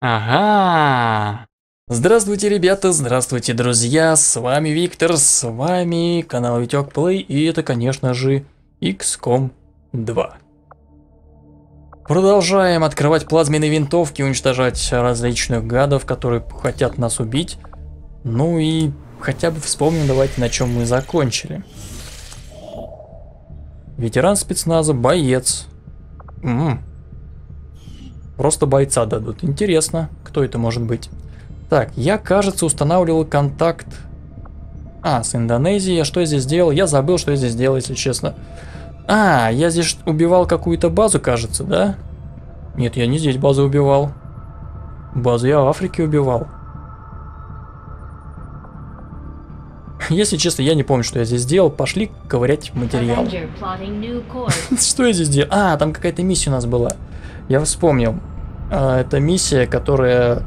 Ага. Здравствуйте, ребята, здравствуйте, друзья. С вами Виктор, с вами канал ViteC Play, и это, конечно же, XCOM 2. Продолжаем открывать плазменные винтовки, уничтожать различных гадов, которые хотят нас убить. Ну и хотя бы вспомним, давайте, на чем мы закончили. Ветеран спецназа, боец. Просто бойца дадут. Интересно, кто это может быть. Так, я, кажется, устанавливал контакт с Индонезией. Что я здесь делал? Я забыл, что я здесь делал, если честно. А, я здесь убивал какую-то базу, кажется, да? Нет, я не здесь базу убивал. Базу я в Африке убивал. Если честно, я не помню, что я здесь делал. Пошли ковырять материал. Что я здесь делал? А, там какая-то миссия у нас была. Я вспомнил. Это миссия, которая...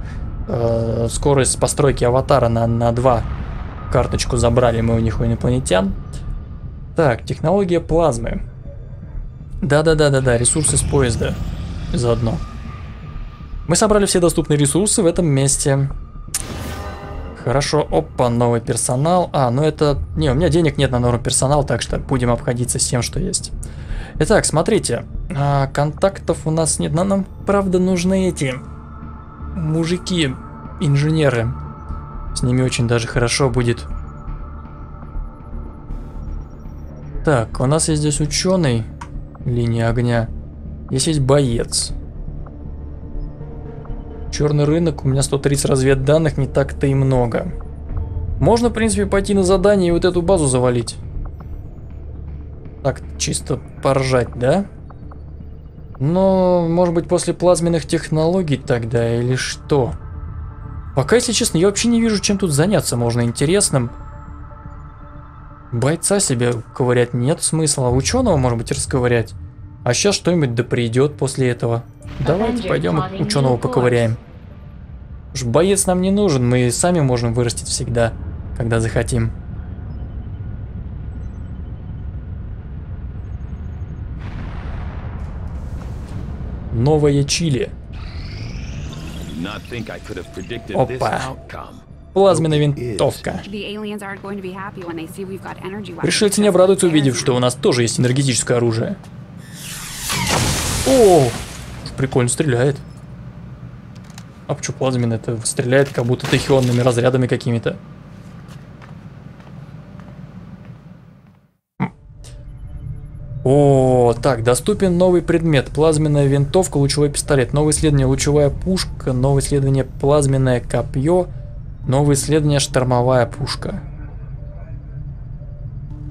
скорость постройки аватара на 2. Карточку забрали мы у них, у инопланетян. Так, технология плазмы. Да-да-да-да-да, ресурсы с поезда. Заодно. Мы собрали все доступные ресурсы в этом месте. Хорошо, опа, новый персонал. Ну это... Не, у меня денег нет на новый персонал, так что будем обходиться с тем, что есть. Итак, смотрите. Контактов у нас нет, но нам, правда, нужны эти... мужики, инженеры. С ними очень даже хорошо будет. Так, у нас есть здесь ученый. Линия огня. Здесь есть боец. Черный рынок, у меня 130 разведданных, не так-то и много. Можно, в принципе, пойти на задание и вот эту базу завалить. Так, чисто поржать, да? Но, может быть, после плазменных технологий тогда или что? Пока, если честно, я вообще не вижу, чем тут заняться можно интересным. Бойца себе ковырять нет смысла. Ученого, может быть, расковырять. А сейчас что-нибудь да придет после этого. Давайте пойдем ученого поковыряем. Уж боец нам не нужен, мы сами можем вырастить всегда, когда захотим. Новое Чили. Опа. Плазменная винтовка. Пришельцы не обрадуются, увидев, что у нас тоже есть энергетическое оружие. О! Прикольно стреляет. А почему плазмен это стреляет, как будто тахионными разрядами какими-то? О, так, доступен новый предмет. Плазменная винтовка, лучевой пистолет. Новое исследование, лучевая пушка. Новое исследование, плазменное копье. Новое исследование, штормовая пушка.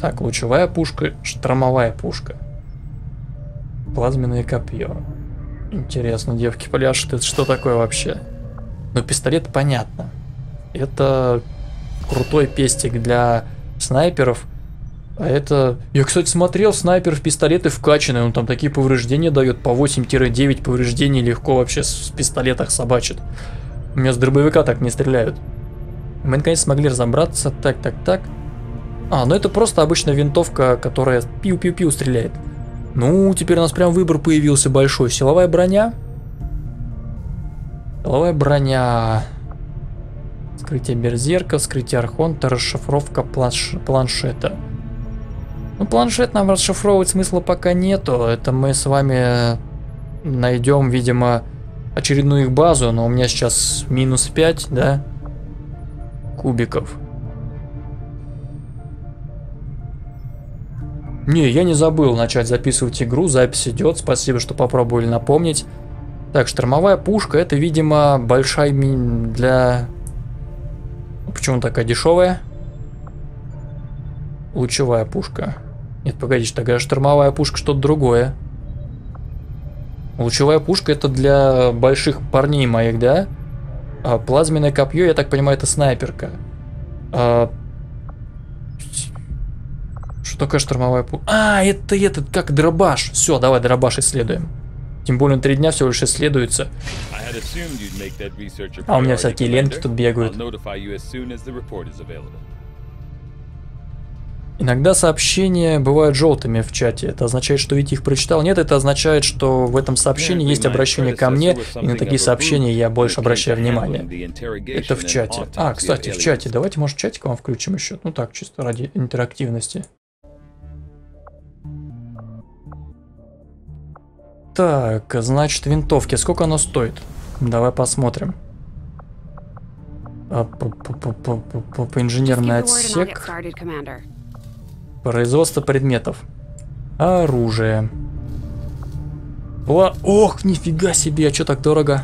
Так, лучевая пушка, штормовая пушка. Плазменное копье. Интересно, девки пляшут, это что такое вообще? Ну, пистолет понятно. Это крутой пестик для снайперов. А это... Я, кстати, смотрел, снайпер в пистолеты вкачанный, он там такие повреждения дает, по 8-9 повреждений легко вообще в пистолетах собачит. У меня с дробовика так не стреляют. Мы, наконец, смогли разобраться. Так. Ну это просто обычная винтовка, которая пиу-пиу-пиу стреляет. Ну, теперь у нас прям выбор появился большой. Силовая броня. Силовая броня... Вскрытие берзерка, вскрытие архонта, расшифровка планшета. Ну, планшет нам расшифровывать смысла пока нету. Это мы с вами найдем, видимо, очередную их базу. Но у меня сейчас минус 5, да, кубиков. Не, я не забыл начать записывать игру. Запись идет. Спасибо, что попробовали напомнить. Так, штормовая пушка. Это, видимо, большая для... Почему такая дешевая? Лучевая пушка. Нет, погодите, такая штормовая пушка что-то другое. Лучевая пушка это для больших парней моих, да? А плазменное копье, я так понимаю, это снайперка. Что такое штормовая пушка? Это как дробаш. Все, давай дробаш исследуем. Тем более он 3 дня всего лишь исследуется. А у меня всякие ленты тут бегают. Иногда сообщения бывают желтыми в чате. Это означает, что Витя их прочитал. Нет, это означает, что в этом сообщении есть обращение ко мне, и на такие сообщения я больше обращаю внимание. Это в чате. А, кстати, в чате. Давайте, может, чатик вам включим еще. Ну так, чисто ради интерактивности. Так, значит, винтовки. Сколько оно стоит? Давай посмотрим. Инженерный отсек. Производство предметов. Оружие. О, ох, нифига себе, а что так дорого?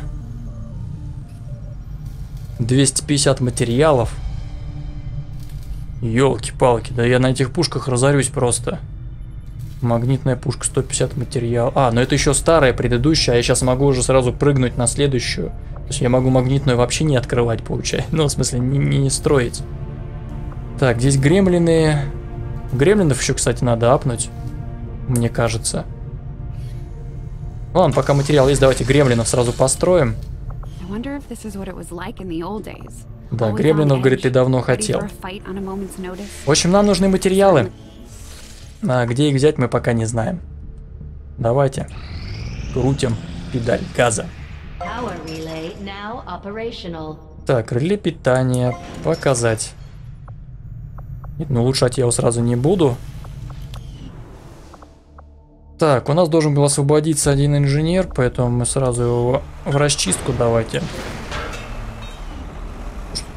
250 материалов. Ёлки-палки, да я на этих пушках разорюсь просто. Магнитная пушка, 150 материалов. А, но это еще старая, предыдущая, а я сейчас могу уже сразу прыгнуть на следующую. То есть я могу магнитную вообще не открывать, получается. Ну, в смысле, не строить. Так, здесь гремлины... Гремлинов еще, кстати, надо апнуть, мне кажется. Ладно, пока материал есть, давайте гремлинов сразу построим. Да, гремлинов, говорит, ты давно хотел. В общем, нам нужны материалы. А где их взять, мы пока не знаем. Давайте крутим педаль газа. Так, реле питания показать. Нет, ну улучшать я его сразу не буду. Так, у нас должен был освободиться один инженер, поэтому мы сразу его в расчистку давайте.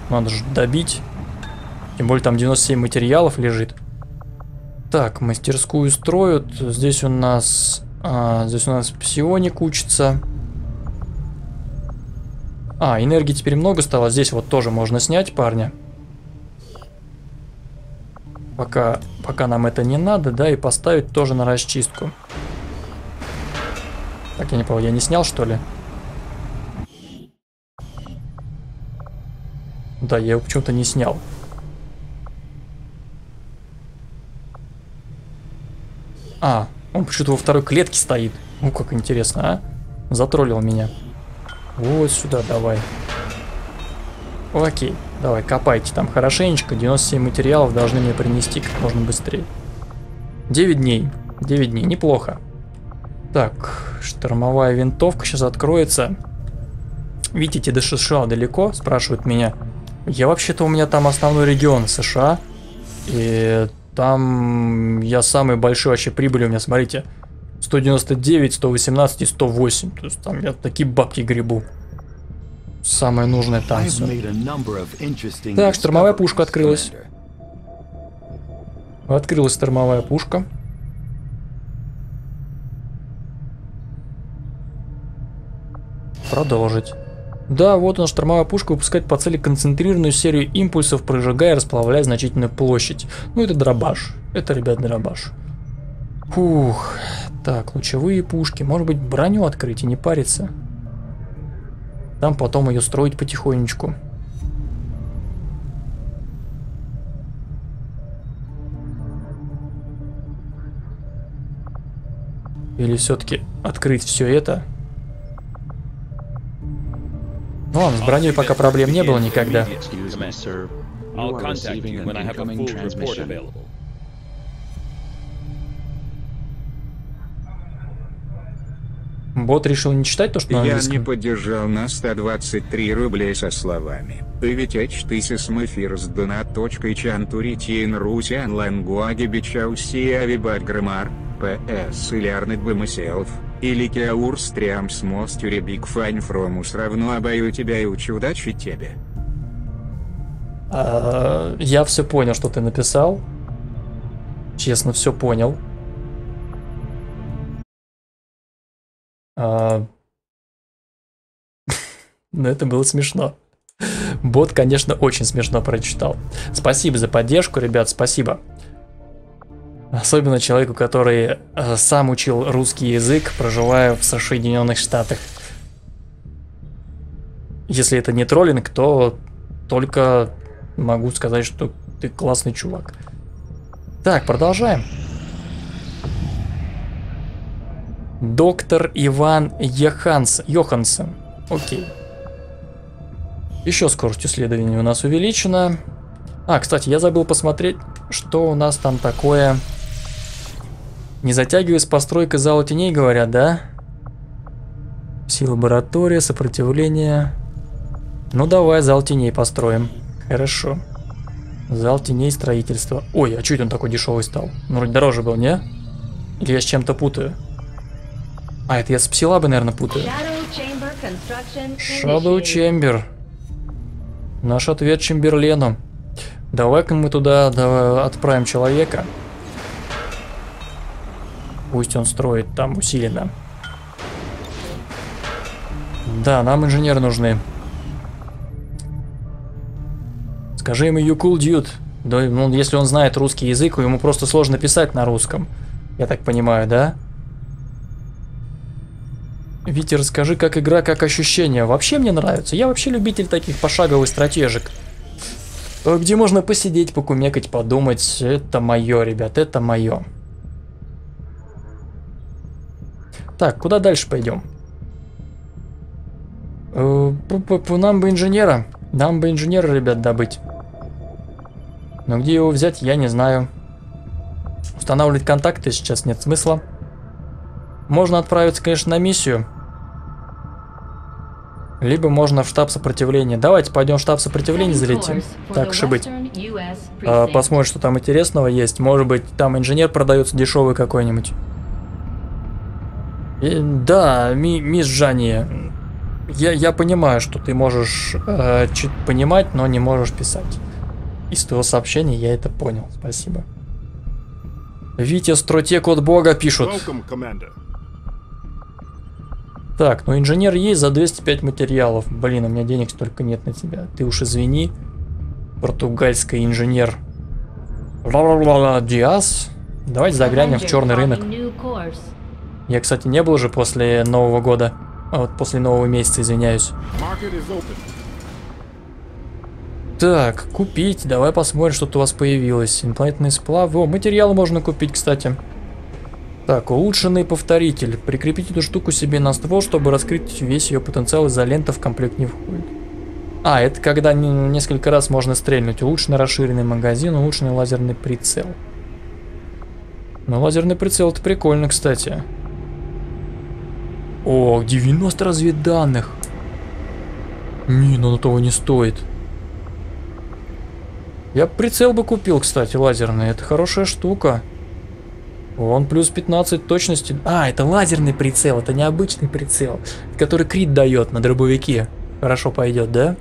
Надо же добить. Тем более там 97 материалов лежит. Так, мастерскую строят. Здесь у нас... здесь у нас псионик учится. А, энергии теперь много стало. Здесь вот тоже можно снять парня. Пока нам это не надо, да, и поставить тоже на расчистку. Так, я не понял, я не снял, что ли? Да, я его почему-то не снял. А, он почему-то во второй клетке стоит. Ну, как интересно, а? Затроллил меня. Вот сюда давай. Окей. Давай, копайте там хорошенечко. 97 материалов должны мне принести как можно быстрее. 9 дней. 9 дней. Неплохо. Так, штормовая винтовка сейчас откроется. Видите, до США далеко, спрашивают меня. Я вообще-то, у меня там основной регион США. И там я самый большой вообще прибыль у меня, смотрите. 199, 118 и 108. То есть там я такие бабки гребу. Самое нужное танцу. Так, штормовая пушка открылась. Открылась штормовая пушка. Продолжить. Да, вот она, штормовая пушка выпускает по цели концентрированную серию импульсов, прожигая и расплавляя значительную площадь. Ну, это дробаш. Это, ребят, дробаш. Фух. Так, лучевые пушки. Может быть, броню открыть и не париться. Там потом ее строить потихонечку. Или все-таки открыть все это? Ну ладно, с броней пока проблем не было никогда. Бот решил не читать то, что на английском. Я не поддержал на 123 рублей со словами. Ты ведь эчтысис мефир с донаточкой чантуритин русян лангуаги бичауси авибадграмар, ПС или арнет бэмэсэлф, или кеаур стрям с мостюре биг файн фромус равно обаю тебя и учу удачи тебе. Я все понял, что ты написал. Честно, все понял. Но это было смешно. Бот, конечно, очень смешно прочитал. Спасибо за поддержку, ребят, спасибо. Особенно человеку, который сам учил русский язык, проживая в Соединенных Штатах. Если это не троллинг, то только могу сказать, что ты классный чувак. Так, продолжаем. Доктор Иван Йохансен. Окей. Еще скорость исследования у нас увеличена. А, кстати, я забыл посмотреть. Что у нас там такое? Не затягиваясь, постройка зала теней, говорят, да? Сила лаборатория, сопротивление. Ну давай зал теней построим. Хорошо. Зал теней строительства. Ой, а чуть он такой дешевый стал? Ну, вроде дороже был, не? Или я с чем-то путаю? А, это я с псилабой, наверное, путаю. Shadow chamber. Наш ответ Чемберлену. Давай-ка мы туда отправим человека. Пусть он строит там усиленно. Да, нам инженеры нужны. Скажи ему you cool dude. Да, ну, если он знает русский язык, ему просто сложно писать на русском. Я так понимаю, да? Витя, расскажи, как игра, как ощущения. Вообще мне нравится. Я вообще любитель таких пошаговых стратежек. Где можно посидеть, покумекать, подумать. Это мое, ребят, это мое. Так, куда дальше пойдем? Нам бы инженера. Нам бы инженера, ребят, добыть. Но где его взять, я не знаю. Устанавливать контакты сейчас нет смысла. Можно отправиться, конечно, на миссию. Либо можно в штаб сопротивления. Давайте пойдем в штаб сопротивления залетим. Так, шибыть. Посмотрим, что там интересного есть. Может быть, там инженер продается дешевый какой-нибудь. Да, мисс Жанни, я понимаю, что ты можешь чуть понимать, но не можешь писать. Из твоего сообщения я это понял. Спасибо. Витя, стратег от бога, пишут. Так, ну инженер есть за 205 материалов. Блин, у меня денег столько нет на тебя. Ты уж извини, португальский инженер. Диас. Давайте заглянем в черный рынок. Я, кстати, не был же после Нового года. А вот после Нового месяца, извиняюсь. Так, купить. Давай посмотрим, что-то у вас появилось. Инопланетные сплавы. О, материалы можно купить, кстати. Так, улучшенный повторитель. Прикрепить эту штуку себе на ствол, чтобы раскрыть весь ее потенциал, из-за лента в комплект не входит. А, это когда несколько раз можно стрельнуть. Улучшенный расширенный магазин, улучшенный лазерный прицел. Ну, лазерный прицел, это прикольно, кстати. О, 90 разведданных. Не, ну того не стоит. Я прицел бы купил, кстати, лазерный. Это хорошая штука. Он плюс 15 точности. А, это лазерный прицел, это необычный прицел, который крит дает на дробовике. Хорошо пойдет, да?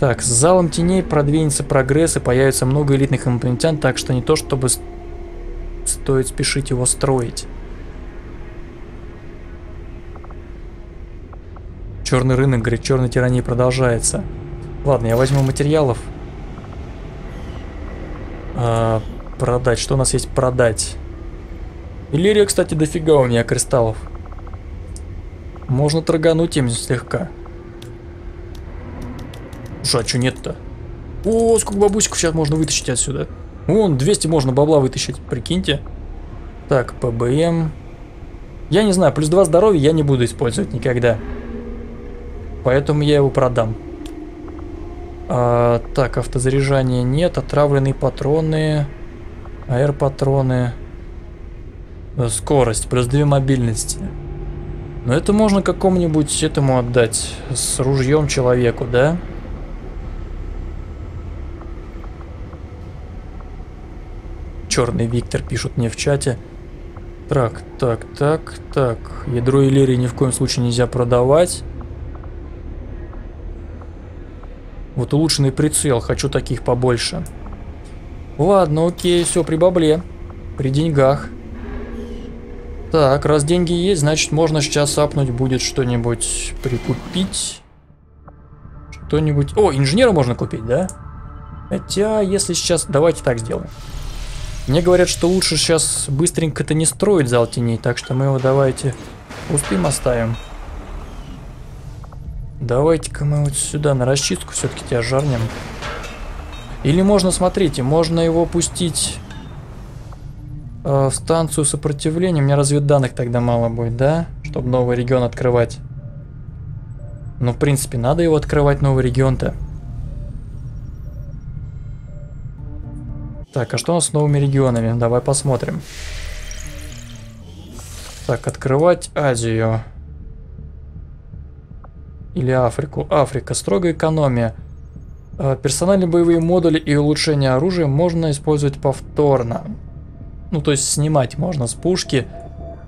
Так, с залом теней продвинется прогресс и появится много элитных инопланетян, так что не то, чтобы стоит спешить его строить. Черный рынок, говорит, черная тирания продолжается. Ладно, я возьму материалов. Продать. Что у нас есть продать? Иллирия, кстати, дофига у меня кристаллов. Можно торгануть им слегка. Слушай, а что нет-то? О, сколько бабусиков сейчас можно вытащить отсюда. Вон, 200 можно бабла вытащить, прикиньте. Так, ПБМ. Я не знаю, плюс 2 здоровья я не буду использовать никогда. Поэтому я его продам. Так, автозаряжания нет, отравленные патроны, аэропатроны, скорость, плюс 2 мобильности. Но это можно какому-нибудь этому отдать, с ружьем человеку, да? Черный Виктор пишут мне в чате. Так, ядро Иллирии ни в коем случае нельзя продавать. Вот улучшенный прицел, хочу таких побольше. Ладно, окей, все, при бабле, при деньгах. Так, раз деньги есть, значит можно сейчас апнуть будет что-нибудь, прикупить. Что-нибудь... О, инженера можно купить, да? Хотя, если сейчас... Давайте так сделаем. Мне говорят, что лучше сейчас быстренько-то не строить зал теней, так что мы его давайте пустым оставим. Давайте-ка мы вот сюда на расчистку все-таки тебя жарнем. Или можно, смотрите, можно его пустить в станцию сопротивления. У меня разведданных тогда мало будет, да? Чтобы новый регион открывать. Но в принципе надо его открывать, новый регион-то. Так, а что у нас с новыми регионами? Давай посмотрим. Так, открывать Азию. Или Африку. Африка. Строгая экономия. Персональные боевые модули и улучшение оружия можно использовать повторно. Ну, то есть снимать можно с пушки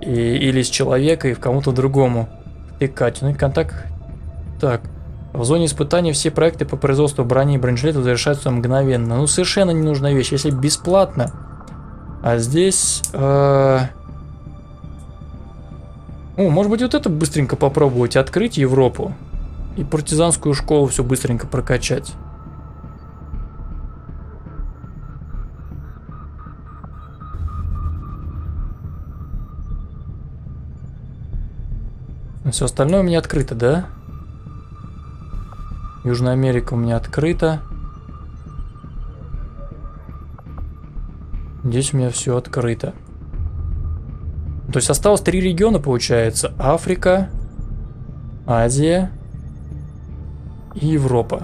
или с человека и в кому-то другому. Втыкать. Ну и контакт. Так. В зоне испытаний все проекты по производству брони и бронежилетов завершаются мгновенно. Ну, совершенно ненужная вещь. Если бесплатно. А здесь... О, может быть, вот это быстренько попробовать. Открыть Европу. И партизанскую школу все быстренько прокачать. Все остальное у меня открыто, да? Южная Америка у меня открыта. Здесь у меня все открыто. То есть осталось 3 региона, получается. Африка, Азия и Европа.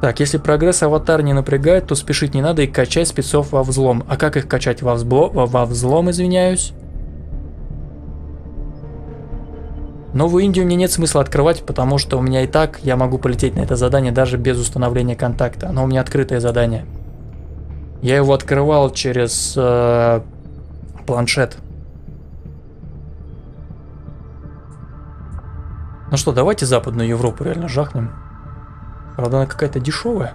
Так, если прогресс аватар не напрягает, то спешить не надо и качать спецов во взлом. А как их качать во взлом, извиняюсь? Новую Индию мне нет смысла открывать, потому что у меня и так, я могу полететь на это задание даже без установления контакта. Оно у меня открытое задание. Я его открывал через планшет. Ну что, давайте Западную Европу реально жахнем. Правда, она какая-то дешевая.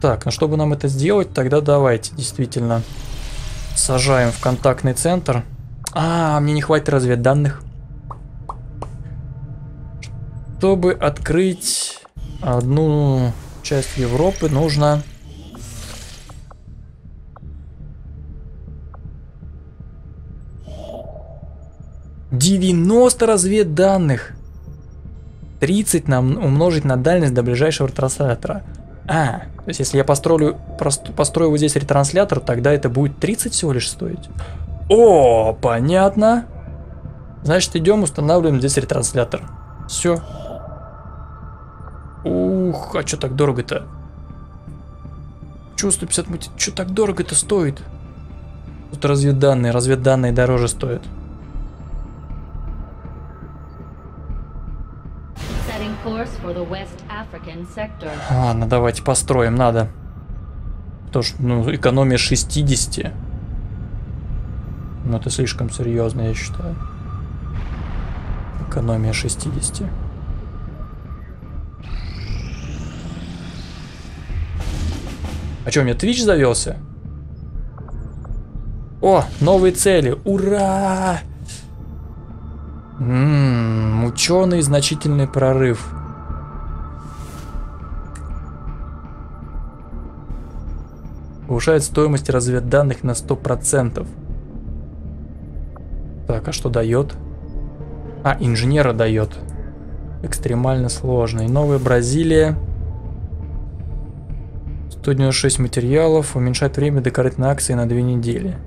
Так, ну чтобы нам это сделать, тогда давайте действительно сажаем в контактный центр. А, мне не хватит разведданных. Чтобы открыть одну часть Европы, нужно... ...90 разведданных. 30 нам умножить на дальность до ближайшего ретранслятора. А, то есть если я построю вот здесь ретранслятор, тогда это будет 30 всего лишь стоить. О, понятно. Значит, идем, устанавливаем здесь ретранслятор. Все. Ух, а что так дорого-то? Чего 150 мутит? Что так дорого-то стоит? Тут разведданные дороже стоят. Ладно, давайте построим, надо. Потому что, ну, экономия 60. Но это слишком серьезно, я считаю. Экономия 60. А что, у меня Twitch завелся? О, новые цели, ура! Ученый, значительный прорыв. Повышает стоимость разведданных на 100%. Так, а что дает? А, инженера дает. Экстремально сложный. Новая Бразилия. 196 материалов. Уменьшает время декоративной акции на 2 недели.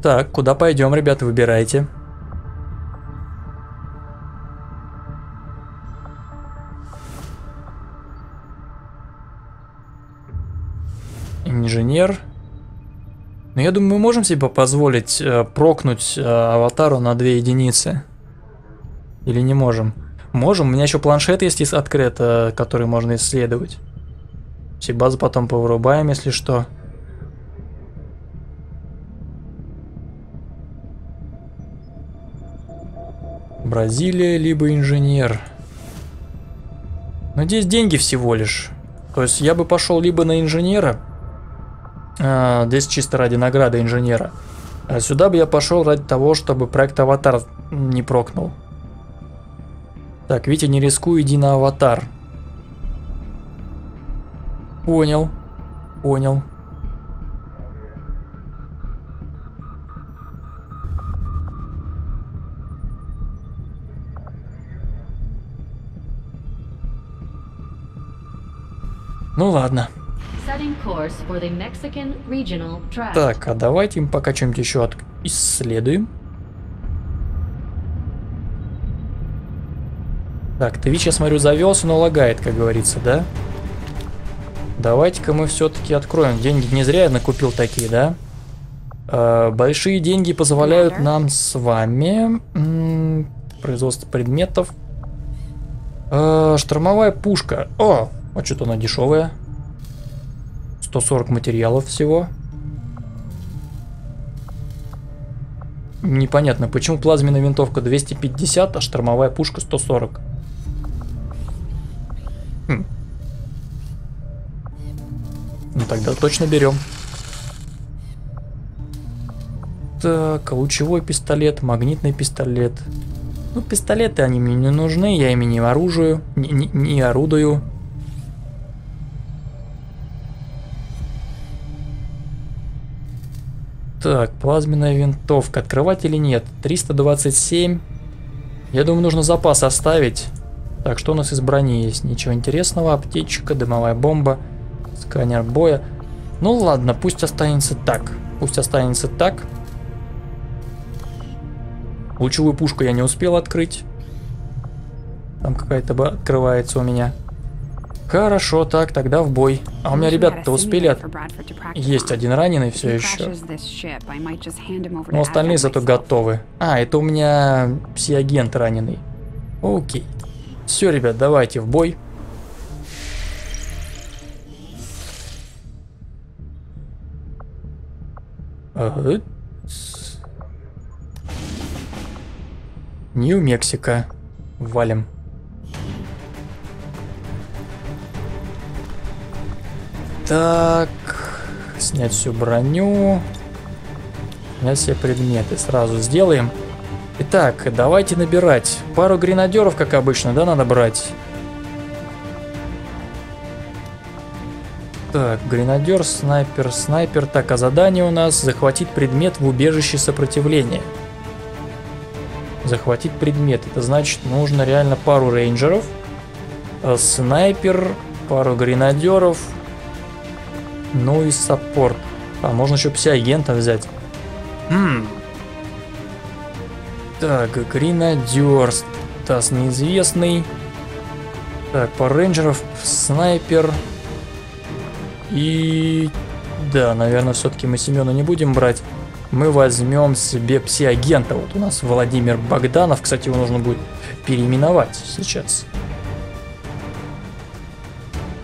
Так, куда пойдем, ребята, выбирайте. Инженер. Ну, я думаю, мы можем себе позволить прокнуть аватару на 2 единицы. Или не можем? Можем. У меня еще планшет есть открыт, который можно исследовать. Все базы потом повырубаем, если что. Бразилия, либо инженер. Но здесь деньги всего лишь. То есть я бы пошел либо на инженера. Здесь чисто ради награды инженера. А сюда бы я пошел ради того, чтобы проект Аватар не прокнул. Так, Витя, не рискуй, иди на Аватар. Понял. Понял. Ну ладно, Так, а давайте им пока чем-нибудь еще исследуем. Так, Твич, я смотрю, завелся, но лагает, как говорится, да? Давайте-ка мы все-таки откроем. Деньги не зря я накупил такие, да? Большие деньги позволяют нам с вами... производство предметов. Штормовая пушка. О, а что-то она дешевая. 140 материалов всего. Непонятно, почему плазменная винтовка 250, а штормовая пушка 140. Хм. Ну тогда точно берем. Так, лучевой пистолет, магнитный пистолет. Ну, пистолеты, они мне не нужны, я ими не орудую. Так, плазменная винтовка. Открывать или нет? 327. Я думаю, нужно запас оставить. Так, что у нас из брони есть? Ничего интересного. Аптечка, дымовая бомба, сканер боя. Ну ладно, пусть останется так. Пусть останется так. Лучевую пушку я не успел открыть. Там какая-то открывается у меня. Хорошо, так, тогда в бой. А у меня ребята-то успели Есть один раненый все еще. Но остальные зато готовы. А, это у меня пси-агент раненый. Окей. Все, ребят, давайте в бой. Ага. Нью-Мексико. Валим. Так. Снять всю броню. Снять все предметы. Сразу сделаем. Итак, давайте набирать. Пару гренадеров, как обычно, да, надо брать. Так, гренадер, снайпер, снайпер. Так, а задание у нас захватить предмет в убежище сопротивления. Захватить предмет. Это значит, нужно реально пару рейнджеров, снайпер, пару гренадеров, ну и саппорт. А можно еще пси-агента взять. Так, гренадер, Стас неизвестный. Так, пару рейнджеров, снайпер. И... да, наверное, все-таки мы Семена не будем брать. Мы возьмем себе пси-агента. Вот у нас Владимир Богданов. Кстати, его нужно будет переименовать сейчас.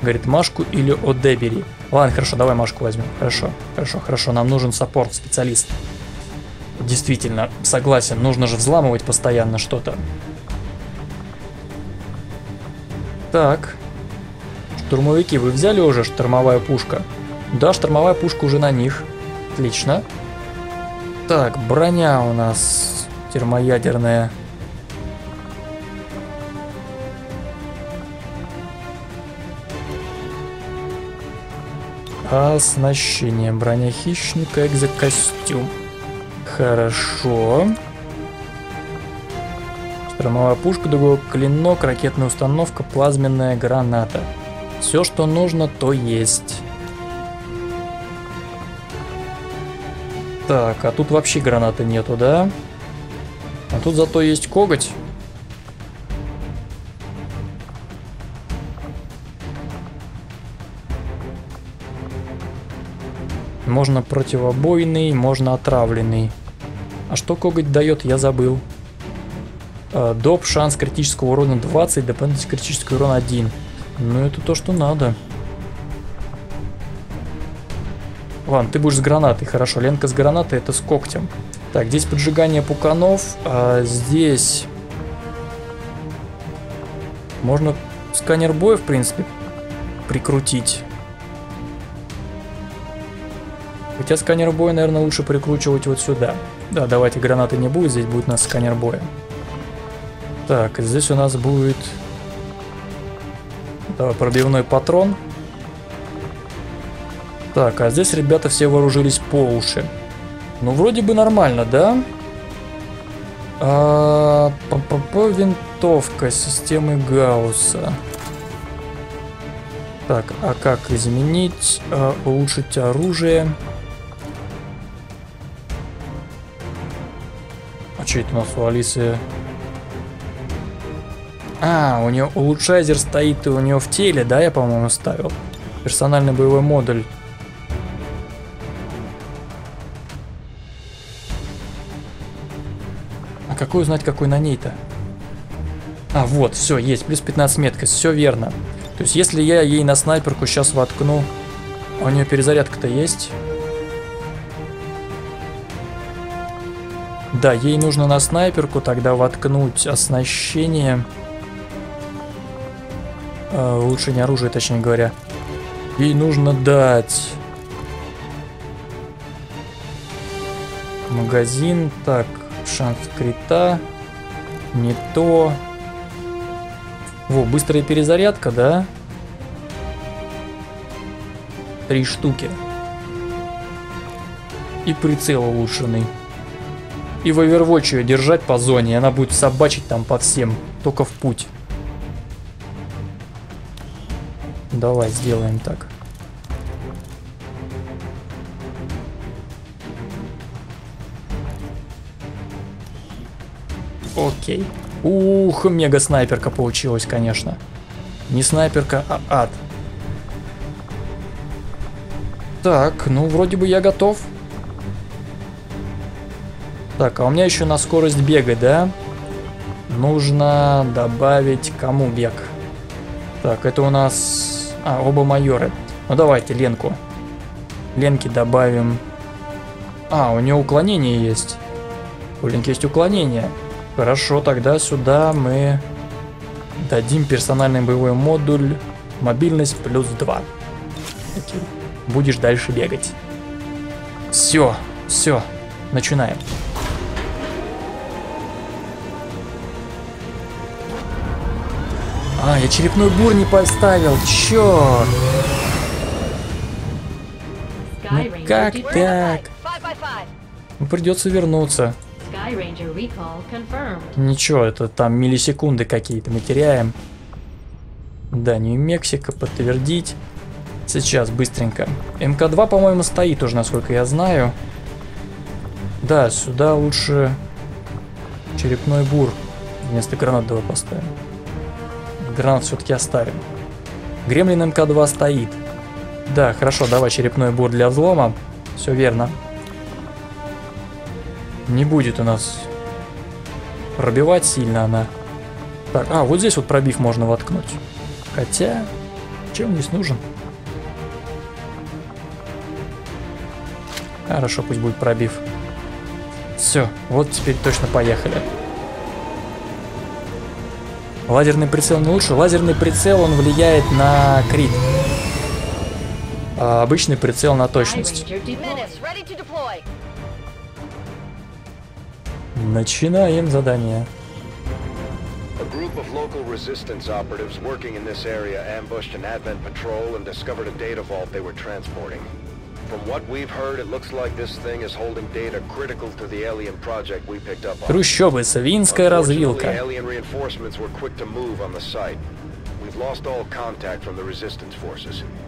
Говорит, Машку или Одебери. Ладно, хорошо, давай Машку возьмем. Хорошо, хорошо, хорошо. Нам нужен саппорт, специалист. Действительно, согласен. Нужно же взламывать постоянно что-то. Так. Штурмовики вы взяли уже? Штормовая пушка. Да, штормовая пушка уже на них. Отлично. Так, броня у нас термоядерная. Оснащение. Броня хищника, экзокостюм. Хорошо. Штормовая пушка, другой клинок, ракетная установка, плазменная граната. Все, что нужно, то есть. Так, а тут вообще гранаты нету, да? А тут зато есть коготь. Можно противобойный, можно отравленный. А что коготь дает, я забыл. Доп, шанс критического урона 20, дополнительный критический урон 1. Ну это то, что надо. Ладно, ты будешь с гранатой, хорошо. Ленка с гранатой, это с когтем. Так, здесь поджигание пуканов, а здесь... можно сканер боя, в принципе, прикрутить. Хотя сканер боя, наверное, лучше прикручивать вот сюда. Да, давайте, гранаты не будет, здесь будет у нас сканер боя. Так, здесь у нас будет... давай, пробивной патрон. Так, а здесь ребята все вооружились по уши. Ну, вроде бы нормально, да? Винтовка системы Гаусса. Так, а как изменить? Улучшить оружие. А что это у нас у Алисы? А, у нее улучшайзер стоит, и у нее в теле, да, я, по-моему, ставил. Персональный боевой модуль. А какой узнать, какой на ней-то? А, вот, все, есть, плюс 15 меткость, все верно. То есть, если я ей на снайперку сейчас воткну... А у нее перезарядка-то есть? Да, ей нужно на снайперку тогда воткнуть оснащение... улучшение оружия, точнее говоря. Ей нужно дать... Магазин, так, шанс крита... Не то... Во, быстрая перезарядка, да? 3 штуки. И прицел улучшенный. И в Overwatch ее держать по зоне, она будет собачить там по всем, только в путь. Давай сделаем так. Окей. Ух, мега снайперка получилась, конечно. Не снайперка, а ад. Так, ну вроде бы я готов. Так, а у меня еще на скорость бега, да? Нужно добавить кому бег. Так, это у нас... А, оба майора. Ну давайте Ленку. Ленке добавим... А, у нее уклонение есть. У Ленки есть уклонение. Хорошо, тогда сюда мы дадим персональный боевой модуль, мобильность плюс 2. Окей. Будешь дальше бегать. Все, все, начинаем. А, я черепной бур не поставил, черт! Ну как так? Ну, придется вернуться. Ничего, это там миллисекунды какие-то мы теряем. Да, Нью-Мексико, подтвердить. Сейчас, быстренько. МК-2, по-моему, стоит уже, насколько я знаю. Да, сюда лучше черепной бур вместо гранат давай поставим. Гранат все-таки оставим. Гремлин МК-2 стоит. Да, хорошо, давай черепной бур для взлома. Все верно. Не будет у нас пробивать сильно она. Так, а, вот здесь вот пробив можно воткнуть. Хотя, чем здесь нужен? Хорошо, пусть будет пробив. Все, вот теперь точно поехали. Лазерный прицел не лучше. Лазерный прицел, он влияет на крит. А обычный прицел на точность. Начинаем задание. Трущобы, свинская развилка.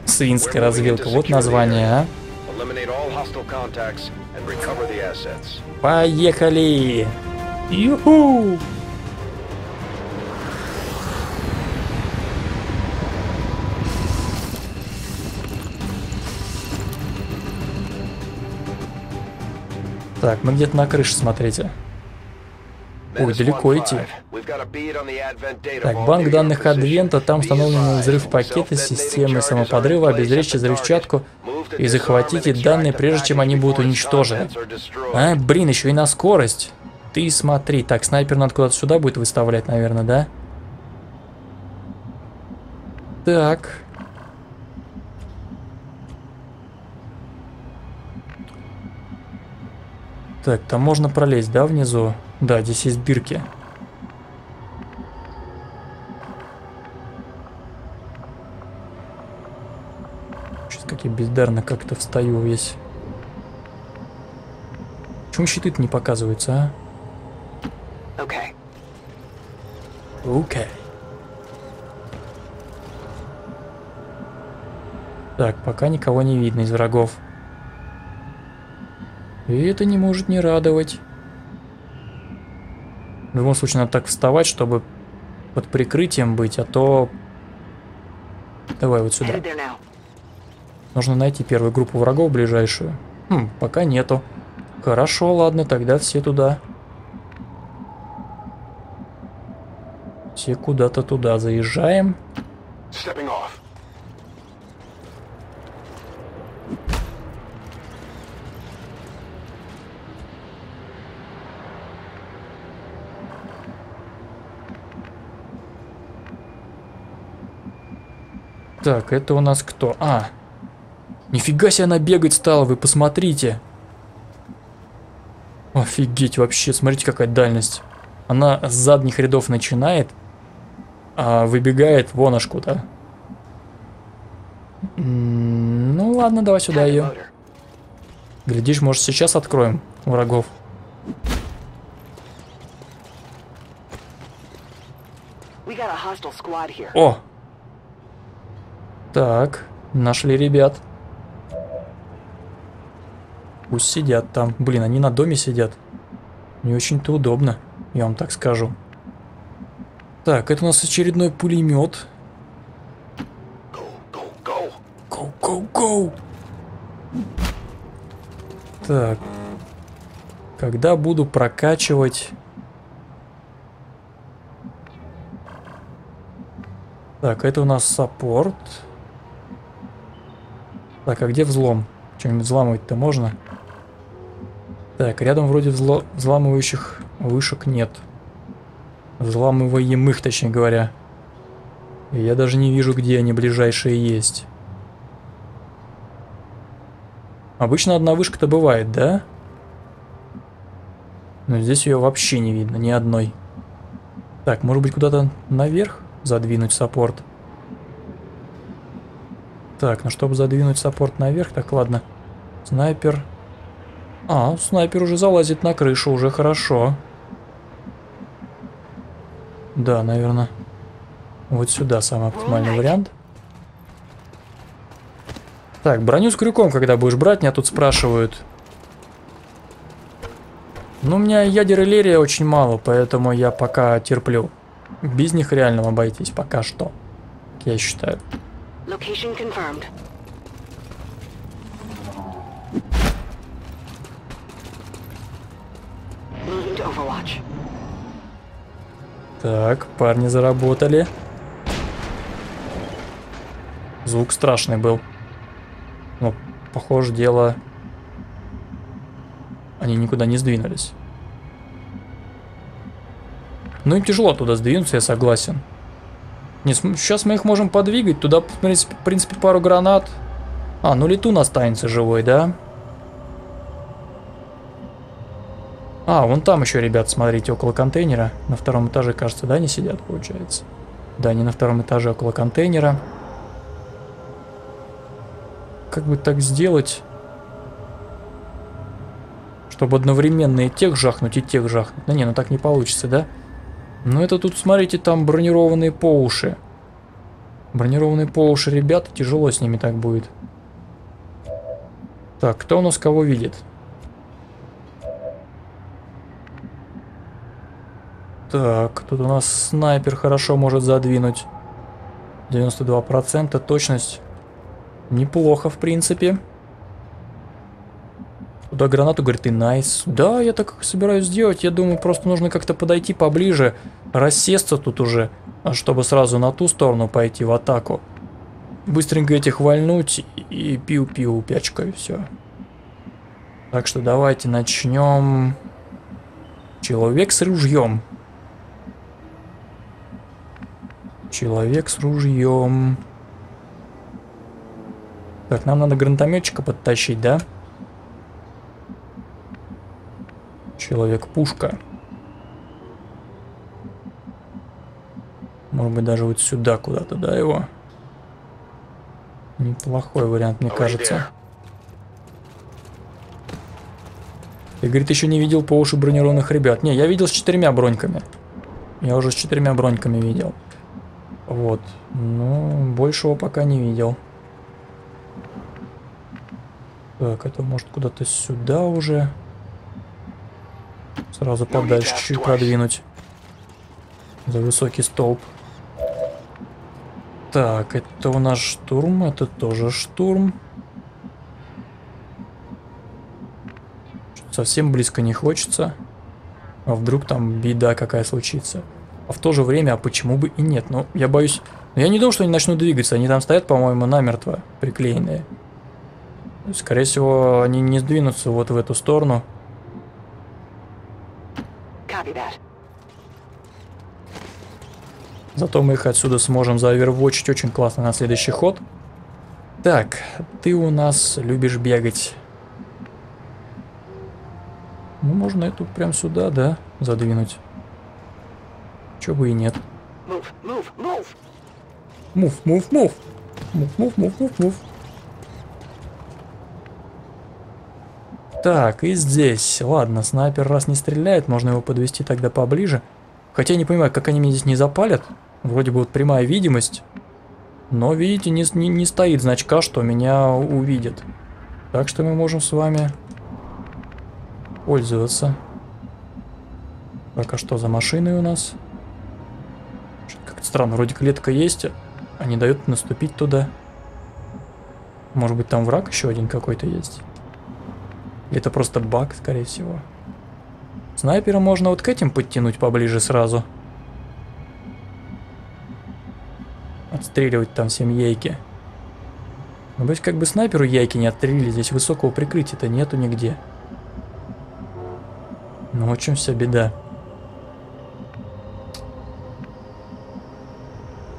Свинская развилка, вот название, а? Поехали! Ю-ху! Так, мы где-то на крыше, смотрите. Ой, далеко идти. Так, банк данных Адвента, там установлен взрыв пакета системы самоподрыва, обезвредьте взрывчатку и захватите данные, прежде чем они будут уничтожены. А, блин, еще и на скорость. Ты смотри. Так, снайпер надо куда-то сюда будет выставлять, наверное, да? Так. Так, там можно пролезть, да, внизу? Да, здесь есть дырки. Сейчас как я бездарно как-то встаю весь. Почему щиты-то не показываются, а? Окей. Окей. Так, пока никого не видно из врагов. И это не может не радовать. В любом случае, надо так вставать, чтобы под прикрытием быть, а то... Давай вот сюда. Нужно найти первую группу врагов, ближайшую. Хм, пока нету. Хорошо, ладно, тогда все туда. Все куда-то туда заезжаем. Так, это у нас кто? А, нифига себе она бегать стала, вы посмотрите. Офигеть вообще, смотрите какая дальность. Она с задних рядов начинает, а выбегает вон аж куда. Ну ладно, давай сюда ее. Глядишь, может сейчас откроем врагов. О! Так, нашли ребят. Пусть сидят там. Блин, они на доме сидят. Не очень-то удобно, я вам так скажу. Так, это у нас очередной пулемет. Go. Так. Когда буду прокачивать... Так, это у нас саппорт. Так, а где взлом? Что-нибудь взламывать-то можно? Так, рядом вроде взламывающих вышек нет. Взламываемых, точнее говоря. И я даже не вижу, где они ближайшие есть. Обычно одна вышка-то бывает, да? Но здесь ее вообще не видно, ни одной. Так, может быть, куда-то наверх задвинуть саппорт? Так, ну чтобы задвинуть саппорт наверх, так ладно. Снайпер. А, снайпер уже залазит на крышу, уже хорошо. Да, наверное. Вот сюда самый оптимальный вариант. Так, броню с крюком, когда будешь брать, меня тут спрашивают. Ну, у меня ядер и лерия очень мало, поэтому я пока терплю. Без них реально обойтись пока что, я считаю. Так, парни заработали. Звук страшный был. Но, похоже, дело... Они никуда не сдвинулись. Ну им тяжело туда сдвинуться, я согласен. Не, сейчас мы их можем подвигать. Туда, в принципе, пару гранат. А, ну летун останется живой, да? А, вон там еще, ребят, смотрите, около контейнера. На втором этаже, кажется, да, они сидят, получается? Да, они на втором этаже около контейнера. Как бы так сделать, чтобы одновременно и тех жахнуть, и тех жахнуть? Да не, ну так не получится, да? Ну это тут, смотрите, там бронированные по уши. Бронированные по уши, ребята, тяжело с ними так будет. Так, кто у нас кого видит? Так, тут у нас снайпер хорошо может задвинуть. 92% точность. Неплохо, в принципе. Туда гранату, говорит, и найс. Да, я так собираюсь сделать. Я думаю, просто нужно как-то подойти поближе, рассесться тут уже, чтобы сразу на ту сторону пойти в атаку. Быстренько этих вальнуть и пиу-пиу пячкой, все. Так что давайте начнем. Человек с ружьем. Человек с ружьем. Так, нам надо гранатометчика подтащить, да? Человек-пушка. Может быть, даже вот сюда куда-то, да, его? Неплохой вариант, мне кажется. Ты, говорит, еще не видел по уши бронированных ребят. Не, я видел с 4 броньками. Я уже с 4 броньками видел. Вот. Ну, большего пока не видел. Так, это может куда-то сюда уже. Сразу подальше чуть продвинуть. За высокий столб. Так, это у нас штурм, это тоже штурм. Совсем близко не хочется. А вдруг там беда какая случится. А в то же время, а почему бы и нет? Ну, я боюсь... Я не думаю, что они начнут двигаться. Они там стоят, по-моему, намертво приклеенные. Скорее всего, они не сдвинутся вот в эту сторону. Зато мы их отсюда сможем заовервочить очень классно на следующий ход. Так, ты у нас любишь бегать. Ну, можно эту прям сюда, да, задвинуть. Чё бы и нет. Мув. Так, и здесь. Ладно, снайпер раз не стреляет, можно его подвести тогда поближе. Хотя я не понимаю, как они меня здесь не запалят. Вроде бы вот прямая видимость. Но, видите, не стоит значка, что меня увидят. Так что мы можем с вами пользоваться. Так, а что за машины у нас? Как-то странно, вроде клетка есть, а не дают наступить туда. Может быть, там враг еще один какой-то есть? Это просто баг, скорее всего. Снайпера можно вот к этим подтянуть поближе сразу. Отстреливать там всем яйки. Но, боюсь, как бы снайперу яйки не отстрелили. Здесь высокого прикрытия-то нету нигде. Ну, в чем вся беда?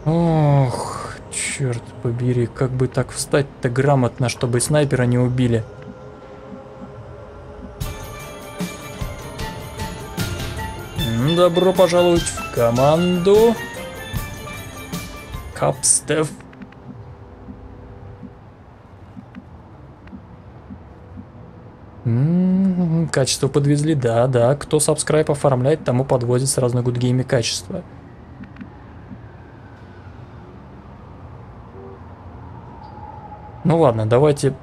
Ох, черт побери. Как бы так встать-то грамотно, чтобы снайпера не убили. Добро пожаловать в команду. Капстеф. Качество подвезли, да. Кто сабскрайб оформляет, тому подвозит сразу на гудгейме качество. Ну ладно, давайте.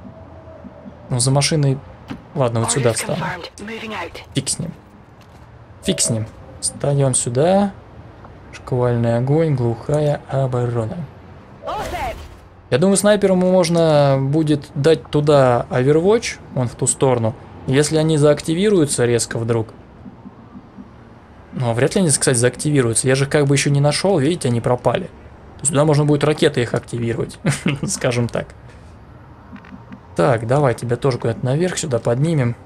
Ну, за машиной. Ладно, вот сюда встану. Фиг с ним. Фиг с ним. Встанем сюда. Шквальный огонь, глухая оборона. Я думаю, снайперу можно будет дать туда овервотч, он в ту сторону. Если они заактивируются резко вдруг. Ну, а вряд ли они, кстати, заактивируются. Я же как бы еще не нашел, видите, они пропали. Сюда можно будет ракеты их активировать, скажем так. Так, давай тебя тоже куда-то наверх сюда поднимем.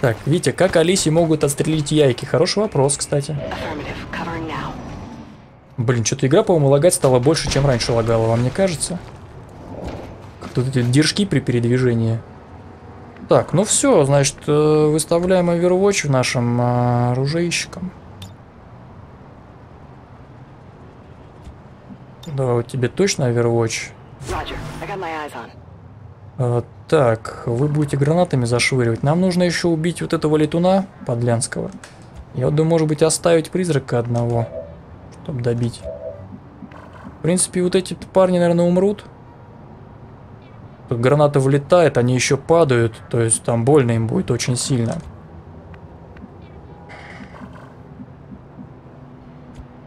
Так, видите, как Алисе могут отстрелить яйки? Хороший вопрос, кстати. Блин, что-то игра, по-моему, лагать стала больше, чем раньше лагала, вам не кажется? Как тут эти держки при передвижении. Так, ну все, значит, выставляем Overwatch нашим оружейщикам. Да, вот тебе точно Overwatch. Так, вы будете гранатами зашвыривать. Нам нужно еще убить вот этого летуна подлянского. Я вот думаю, может быть, оставить призрака одного, чтобы добить. В принципе, вот эти парни, наверное, умрут. Тут граната влетает, они еще падают. То есть там больно им будет очень сильно.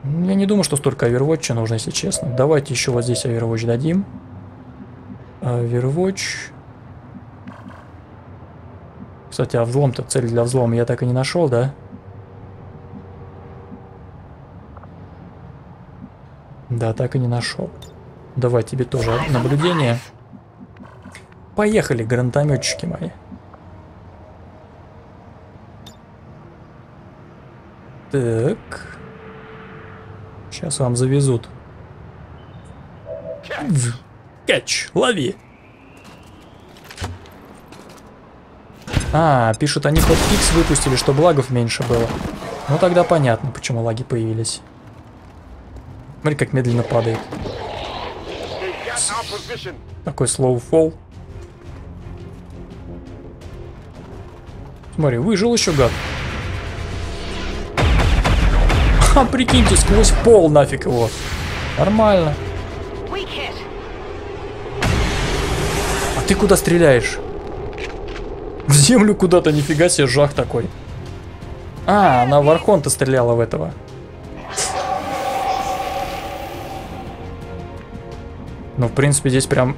Я не думаю, что столько овервотча нужно, если честно. Давайте еще вот здесь овервотч дадим. Overwatch. Кстати, а взлом-то, цель для взлома я так и не нашел, да? Да, так и не нашел. Давай тебе тоже наблюдение. Поехали, гранатометчики мои. Так. Сейчас вам завезут. Кэч, лови. А, пишут, они под X выпустили, чтобы лагов меньше было. Ну тогда понятно, почему лаги появились. Смотри, как медленно падает. Такой slow fall. Смотри, выжил еще гад. Ха, прикиньте, сквозь пол нафиг его. Нормально. А ты куда стреляешь? В землю куда-то, нифига себе, жах такой. А, она в Архонта стреляла в этого. Ну, в принципе, здесь прям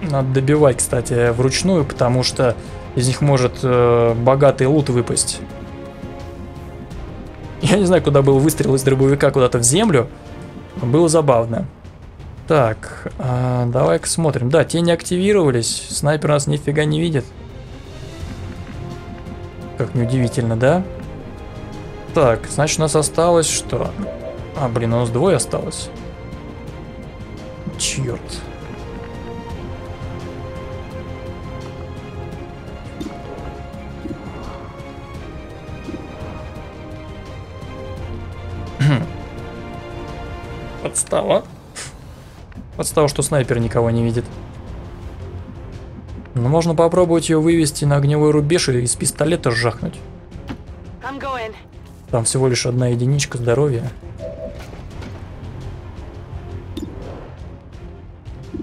надо добивать, кстати, вручную, потому что из них может богатый лут выпасть. Я не знаю, куда был выстрел из дробовика куда-то в землю. Было забавно. Так, давай-ка смотрим. Да, тени активировались. Снайпер нас нифига не видит. Как неудивительно, да? Так, значит, у нас осталось что? А, блин, у нас двое осталось. Черт. Подстава. Подстава, что снайпер никого не видит. Но можно попробовать ее вывести на огневой рубеж и из пистолета жахнуть. Там всего лишь одна единичка здоровья.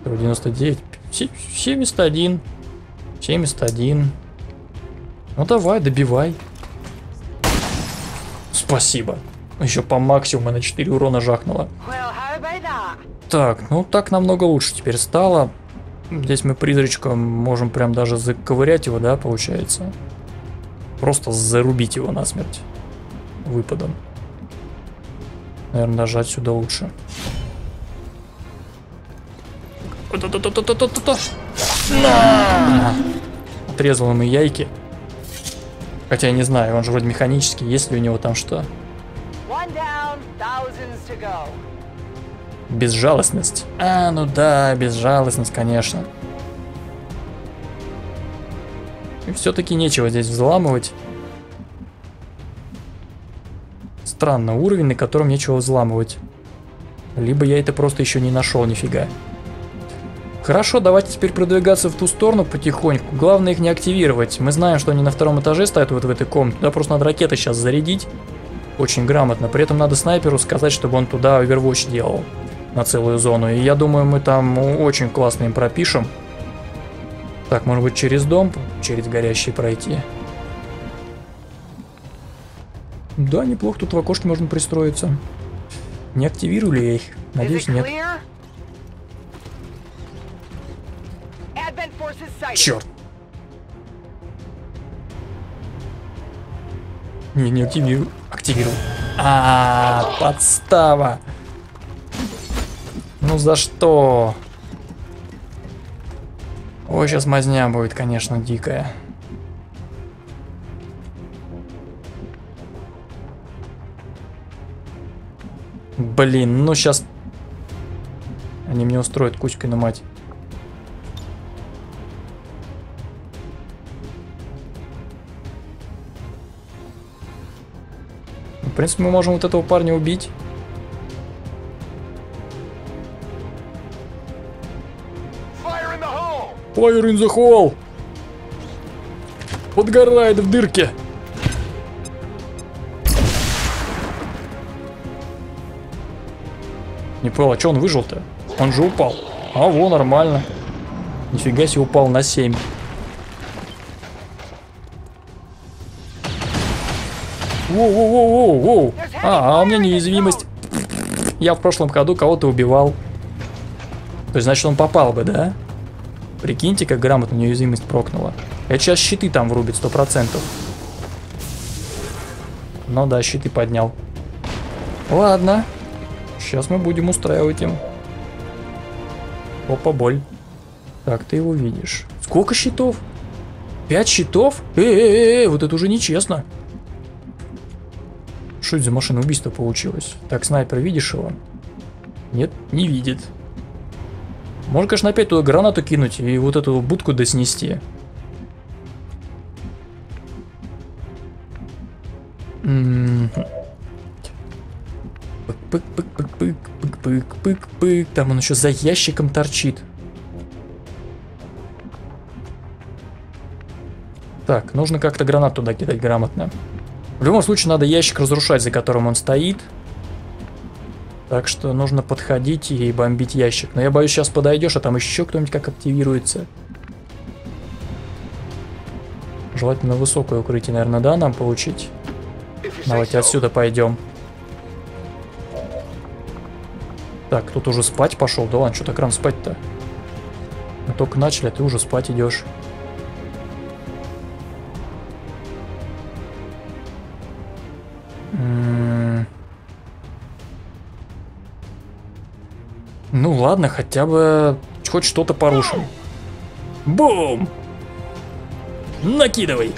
Про 99. 71. 71. Ну давай, добивай. Спасибо. Еще по максимуму на 4 урона жахнуло. Так, ну так намного лучше теперь стало. Здесь мы призрачком можем прям даже заковырять его, да, получается. Просто зарубить его насмерть выпадом. Наверное, даже отсюда лучше. Отрезал ему яйки. Хотя я не знаю, он же вроде механический, есть ли у него там что? Безжалостность. А, ну да, безжалостность, конечно. И все-таки нечего здесь взламывать. Странно, уровень, на котором нечего взламывать. Либо я это просто еще не нашел, нифига. Хорошо, давайте теперь продвигаться в ту сторону потихоньку. Главное их не активировать. Мы знаем, что они на втором этаже стоят вот в этой комнате. Туда просто надо ракеты сейчас зарядить. Очень грамотно. При этом надо снайперу сказать, чтобы он туда Overwatch делал. На целую зону. И я думаю, мы там очень классно им пропишем. Так, может быть, через дом, через горящий пройти. Да, неплохо, тут в окошке можно пристроиться. Не активирую ли я их? Надеюсь, нет. Черт! Не активирую. Активирую. А, подстава! Ну за что? Ой, сейчас мазня будет, конечно, дикая. Блин, ну сейчас... Они мне устроят кучкой на мать. В принципе, мы можем вот этого парня убить. Fire in the hole! Подгорает в дырке. Не понял, а что он выжил-то? Он же упал. А, во, нормально. Нифига себе, упал на 7. Воу-воу-воу-воу-воу. А, у меня неуязвимость. Я в прошлом ходу кого-то убивал. То есть, значит, он попал бы, да? Прикиньте, как грамотно неуязвимость прокнула. Это сейчас щиты там врубит 100%. Ну да, щиты поднял. Ладно. Сейчас мы будем устраивать им. Опа, боль. Так, ты его видишь. Сколько щитов? 5 щитов? Вот это уже нечестно. Что это за машина убийства получилась? Так, снайпер, видишь его? Нет, не видит. Можно, конечно, опять туда гранату кинуть и вот эту будку доснести. Пык-пык-пык-пык-пык-пык-пык-пык. Там он еще за ящиком торчит. Так, нужно как-то гранату туда кидать грамотно. В любом случае надо ящик разрушать, за которым он стоит. Так что нужно подходить и бомбить ящик. Но я боюсь, сейчас подойдешь, а там еще кто-нибудь как активируется. Желательно высокое укрытие, наверное, да, нам получить? Давайте отсюда пойдем. Так, тут уже спать пошел. Да ладно, что так рано спать-то? Мы только начали, а ты уже спать идешь. Ну ладно, хотя бы хоть что-то порушим. Бум! Накидывай!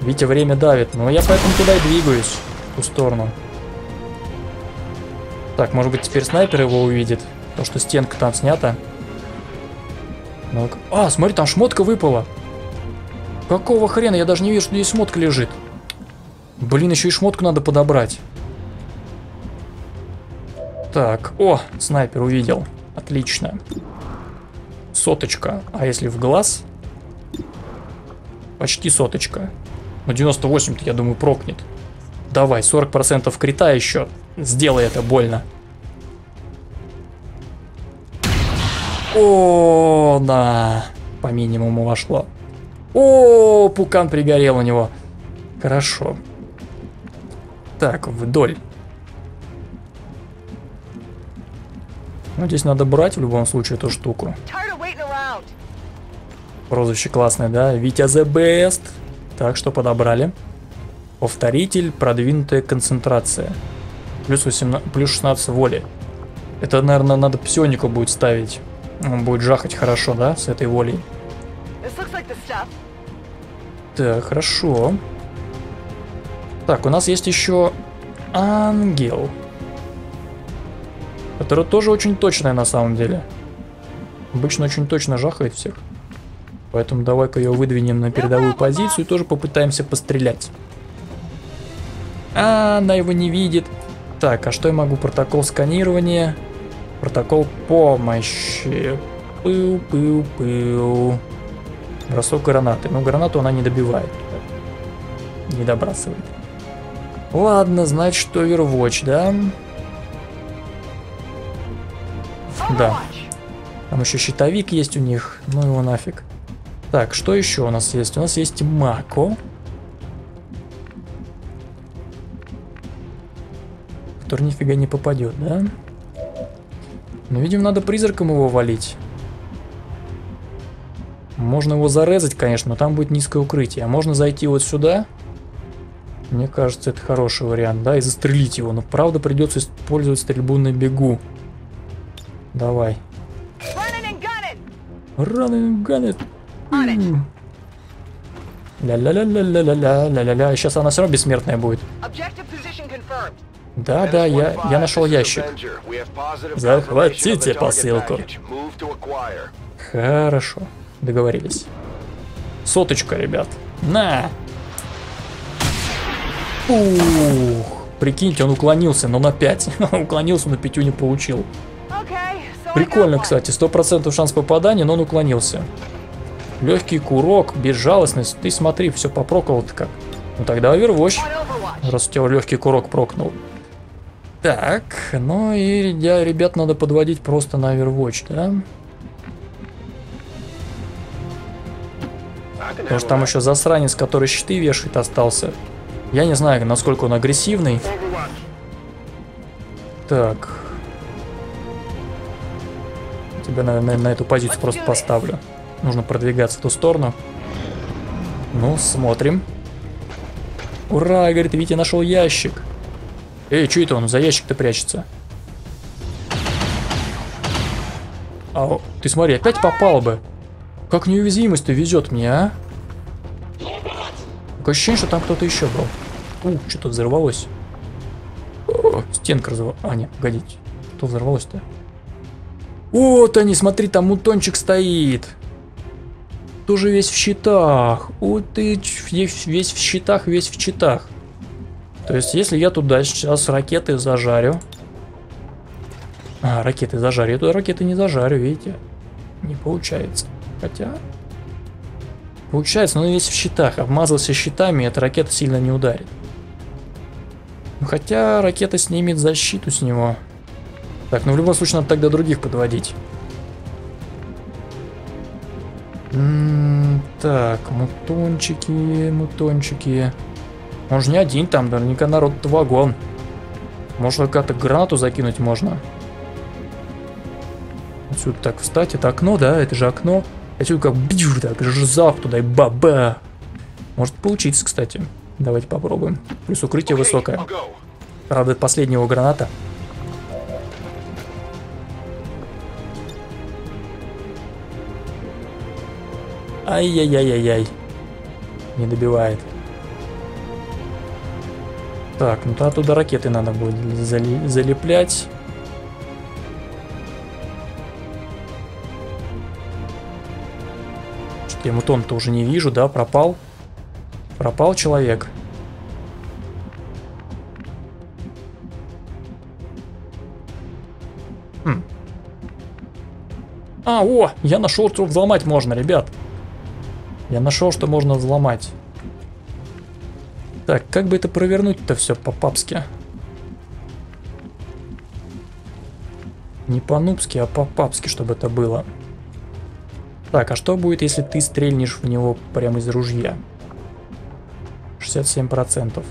Видите, время давит, но я поэтому туда и двигаюсь, в ту сторону. Так, может быть, теперь снайпер его увидит, потому что стенка там снята. А, смотри, там шмотка выпала. Какого хрена? Я даже не вижу, что здесь шмотка лежит. Блин, еще и шмотку надо подобрать. Так, о, снайпер увидел. Отлично. Соточка. А если в глаз? Почти соточка. Но 98-то, я думаю, прокнет. Давай, 40% крита еще. Сделай это больно. О, да. По минимуму вошло. О, пукан пригорел у него. Хорошо. Так, вдоль. Ну, здесь надо брать в любом случае эту штуку. Прозвище классное, да? Витя the best. Так, что подобрали? Повторитель, продвинутая концентрация. Плюс, 18, плюс 16 воли. Это, наверное, надо псионику будет ставить. Он будет жахать хорошо, да, с этой волей. Так, хорошо. Так, у нас есть еще ангел. Которая тоже очень точная на самом деле. Обычно очень точно жахает всех. Поэтому давай-ка ее выдвинем на передовую позицию и тоже попытаемся пострелять. А, она его не видит. Так, а что я могу? Протокол сканирования. Протокол помощи. Пыл-пыл-пыл. Бросок гранаты. Но гранату она не добивает. Не добрасывает. Ладно, значит, Overwatch, да? Да. Там еще щитовик есть у них. Ну его нафиг. Так, что еще у нас есть? У нас есть Мако. Который нифига не попадет, да? Ну, видимо, надо призраком его валить. Можно его зарезать, конечно, но там будет низкое укрытие. А можно зайти вот сюда. Мне кажется, это хороший вариант, да? И застрелить его. Но, правда, придется использовать стрельбу на бегу. Давай. Run and gun it. Ля-ля-ля-ля-ля-ля-ля-ля-ля. Сейчас она все равно бессмертная будет. Да-да, я нашел ящик. Захватите посылку. Хорошо, договорились. Соточка, ребят. На! Ух, прикиньте, он уклонился, но на 5. Уклонился, на 5 не получил. Прикольно, кстати, 100% шанс попадания, но он уклонился. Легкий курок, безжалостность. Ты смотри, все попрокал-то как. Ну тогда Overwatch, раз у тебя легкий курок прокнул. Так, ну и ребят надо подводить просто на Overwatch, да? Потому что там еще засранец, который щиты вешает, остался. Я не знаю, насколько он агрессивный. Так. Тебя, наверное, на эту позицию просто поставлю. Нужно продвигаться в ту сторону. Ну, смотрим. Ура, говорит, Витя нашел ящик. Эй, что это он за ящик-то прячется? А, ты смотри, опять попал бы. Как неуязвимость-то везет мне, а? Такое ощущение, что там кто-то еще был. Что-то взорвалось. О, стенка разорвалась. А, нет, погодите. Что взорвалось-то? Вот они, смотри, там мутончик стоит. Тоже весь в щитах. Вот ты весь в щитах, весь в щитах. То есть, если я туда сейчас ракеты зажарю. А, ракеты зажарю. Я туда ракеты не зажарю, видите? Не получается. Хотя... Получается, но он весь в щитах. Обмазался щитами, эта ракета сильно не ударит. Хотя ракета снимет защиту с него. Так, ну в любом случае надо тогда других подводить. Так, мутончики, мутончики. Он же не один там, наверняка народ-то вагон. Может, как-то гранату закинуть можно. Отсюда так встать, это окно, да, это же окно. Отсюда как бью, так жзав туда и баба. Может получиться, кстати. Давайте попробуем. Плюс укрытие высокое. Правда, это последняя его граната. Ай-яй-яй-яй-яй. Не добивает. Так, ну то туда ракеты надо будет залеплять. Что-то я мутон-то уже не вижу, да, пропал. Пропал человек. А, о, я нашел, что взломать можно, ребят. Я нашел, что можно взломать. Так, как бы это провернуть-то все по-папски? Не по-нубски, а по-папски, чтобы это было. Так, а что будет, если ты стрельнешь в него прямо из ружья? 67%.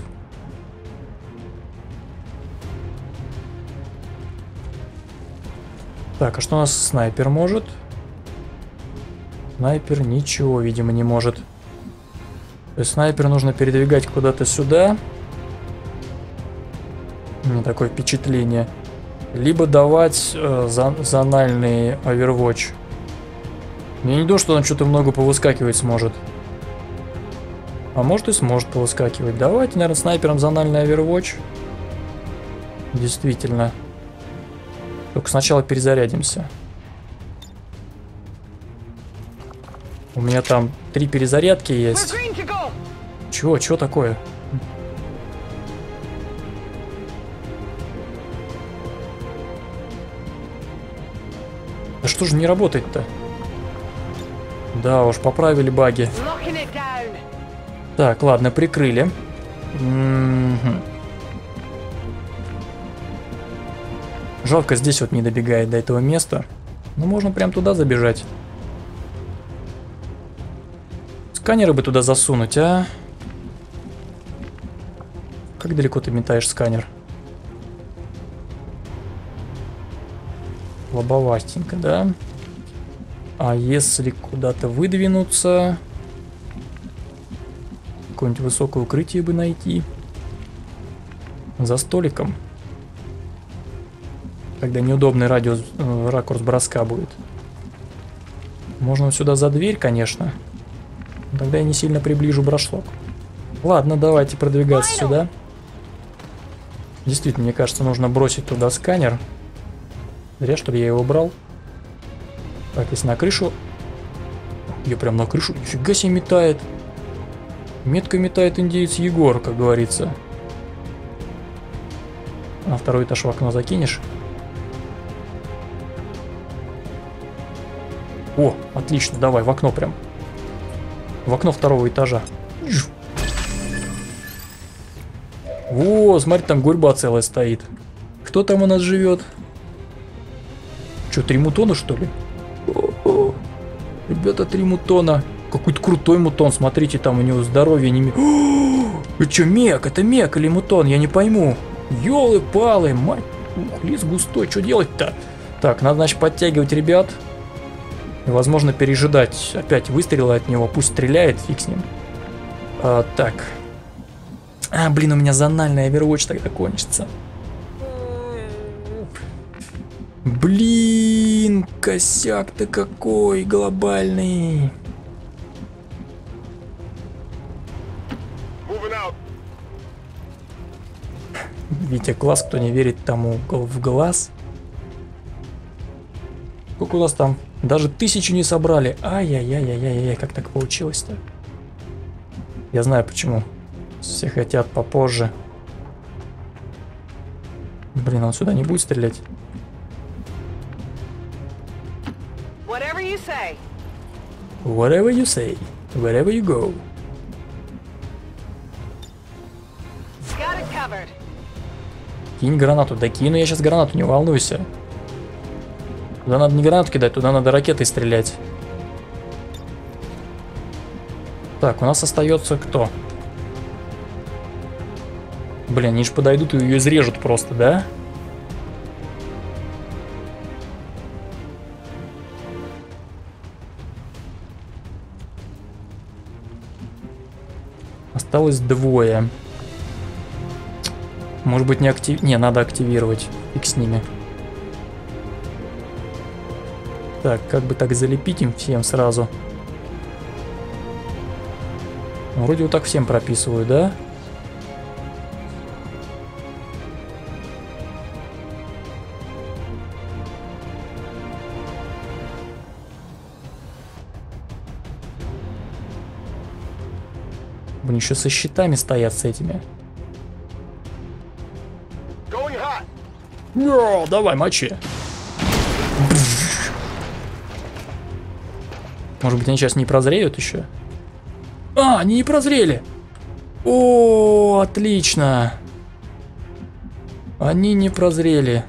Так, а что у нас снайпер может? Снайпер ничего, видимо, не может. То есть снайпер нужно передвигать куда-то сюда. У меня такое впечатление. Либо давать зональный овервотч. Я не думаю, что он что-то много повыскакивать сможет. А может и сможет повыскакивать. Давайте, наверное, снайпером зональный овервотч. Действительно. Только сначала перезарядимся. У меня там 3 перезарядки есть. Чего? Чего такое? Да что же не работает-то? Да уж, поправили баги. Так, ладно, прикрыли. Жалко, здесь вот не добегает до этого места. Ну, можно прям туда забежать. Сканеры бы туда засунуть, а? Как далеко ты метаешь сканер? Лобовастенько, да? А если куда-то выдвинуться? Какое-нибудь высокое укрытие бы найти. За столиком. Тогда неудобный радиус, ракурс броска будет. Можно сюда за дверь, конечно. Но тогда я не сильно приближу брошлок. Ладно, давайте продвигаться сюда. Действительно, мне кажется, нужно бросить туда сканер. Зря, что ли, я его брал. Так, если на крышу. Я прям на крышу. Нифига себе метает. Метко метает индеец Егор, как говорится. На второй этаж в окно закинешь. О, отлично, давай, в окно прям. В окно второго этажа. О, смотри, там гурьба целая стоит. Кто там у нас живет? Че, 3 мутона, что ли? О-о-о. Ребята, 3 мутона. Какой-то крутой мутон, смотрите, там у него здоровье не... О, че, мек? Это мек или мутон? Я не пойму. Ёлы-палы, мать. Ух, лес густой, что делать-то? Так, надо, значит, подтягивать ребят. Возможно, пережидать опять выстрелы от него. Пусть стреляет, фиг с ним. А, так. А, блин, у меня зональный овервотч тогда кончится. Блин, косяк-то какой глобальный. Видите, класс, кто не верит тому в глаз. Сколько у нас там? Даже 1000 не собрали. Ай-яй-яй-яй-яй-яй, как так получилось-то? Я знаю почему. Все хотят попозже. Блин, он сюда не будет стрелять. Whatever you say. Whatever you say. Wherever you go. Кинь гранату. Да кину я сейчас гранату, не волнуйся. Туда надо не гранату кидать, туда надо ракетой стрелять. Так, у нас остается кто? Блин, они же подойдут и ее изрежут просто, да? Осталось двое. Может быть, не активировать. Не, надо активировать. Фиг с ними. Так, как бы так залепить им всем сразу. Вроде вот так всем прописываю, да? Блин, еще со щитами стоят с этими. Йо, давай, мочи. Может быть, они сейчас не прозреют еще? А, они не прозрели. О, отлично. Они не прозрели.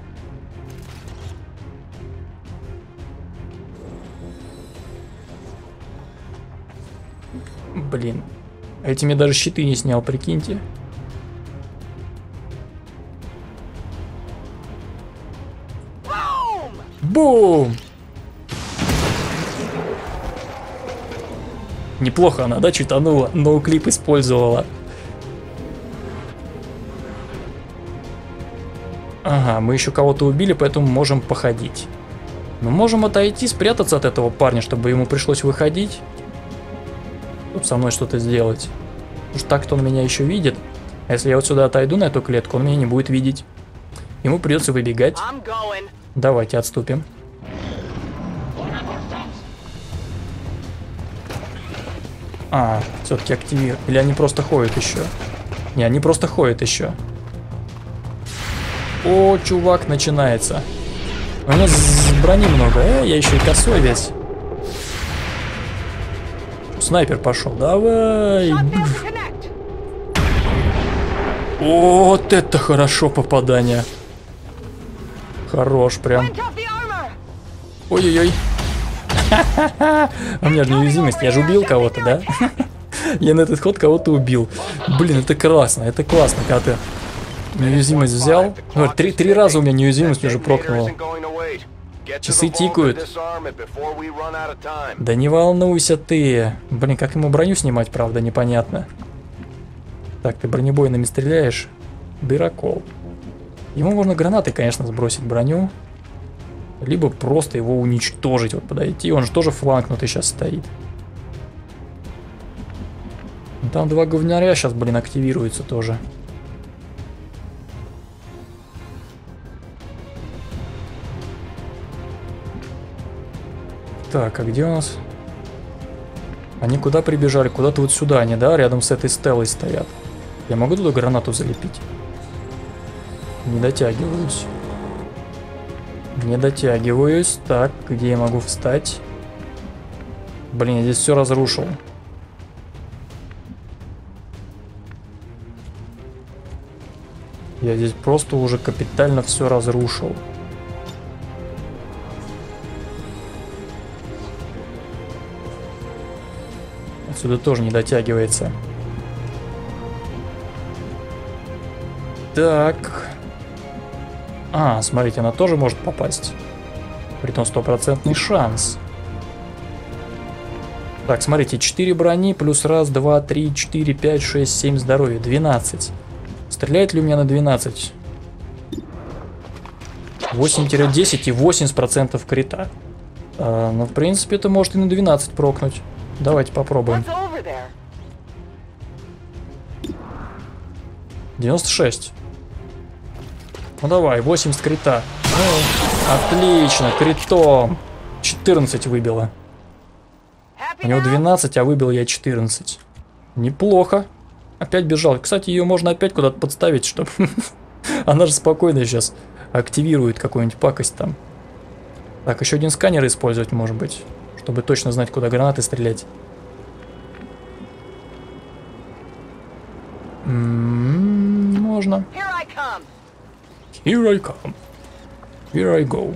Блин. Этими даже щиты не снял, прикиньте. Бум! Неплохо она, да, читанула, ноуклип использовала. Ага, мы еще кого-то убили, поэтому можем походить. Мы можем отойти, спрятаться от этого парня, чтобы ему пришлось выходить. Тут со мной что-то сделать. Уж так-то он меня еще видит. А если я вот сюда отойду на эту клетку, он меня не будет видеть. Ему придется выбегать. Давайте отступим. А, все-таки активируют. Или они просто ходят еще? Не, они просто ходят еще. О, чувак, начинается. У меня брони много. Я еще и косой весь. Снайпер пошел. Давай. Вот это хорошо попадание. Хорош прям. Ой-ой-ой. У меня же неуязвимость, я же убил кого-то, да? Я на этот ход кого-то убил. Блин, это классно, когда ты неуязвимость взял. Три раза у меня неуязвимость уже прокнула. Часы тикают. Да не волнуйся ты. Блин, как ему броню снимать, правда, непонятно. Так, ты бронебойными стреляешь. Дырокол. Ему можно гранаты, конечно, сбросить броню. Либо просто его уничтожить, вот подойти. Он же тоже фланкнутый сейчас стоит. Там два говняря сейчас, блин, активируются тоже. Так, а где у нас? Они куда прибежали? Куда-то вот сюда они, да? Рядом с этой стелой стоят. Я могу туда гранату залепить? Не дотягиваюсь. Не дотягиваюсь. Так, где я могу встать? Блин, я здесь все разрушил. Я здесь просто уже капитально все разрушил. Отсюда тоже не дотягивается. Так. А, смотрите, она тоже может попасть. Притом стопроцентный шанс. Так, смотрите, 4 брони, плюс 1, 2, 3, 4, 5, 6, 7 здоровья, 12. Стреляет ли у меня на 12? 8-10 и 80% крита. Ну, в принципе, это может и на 12 прокнуть. Давайте попробуем. 96. Ну давай, 80 крита. Отлично, критом. 14 выбило. У него 12, а выбил я 14. Неплохо. Опять бежал. Кстати, ее можно опять куда-то подставить, чтобы... Она же спокойно сейчас активирует какую-нибудь пакость там. Так, еще один сканер использовать, может быть. Чтобы точно знать, куда гранаты стрелять. Можно. Here I come. Here I go.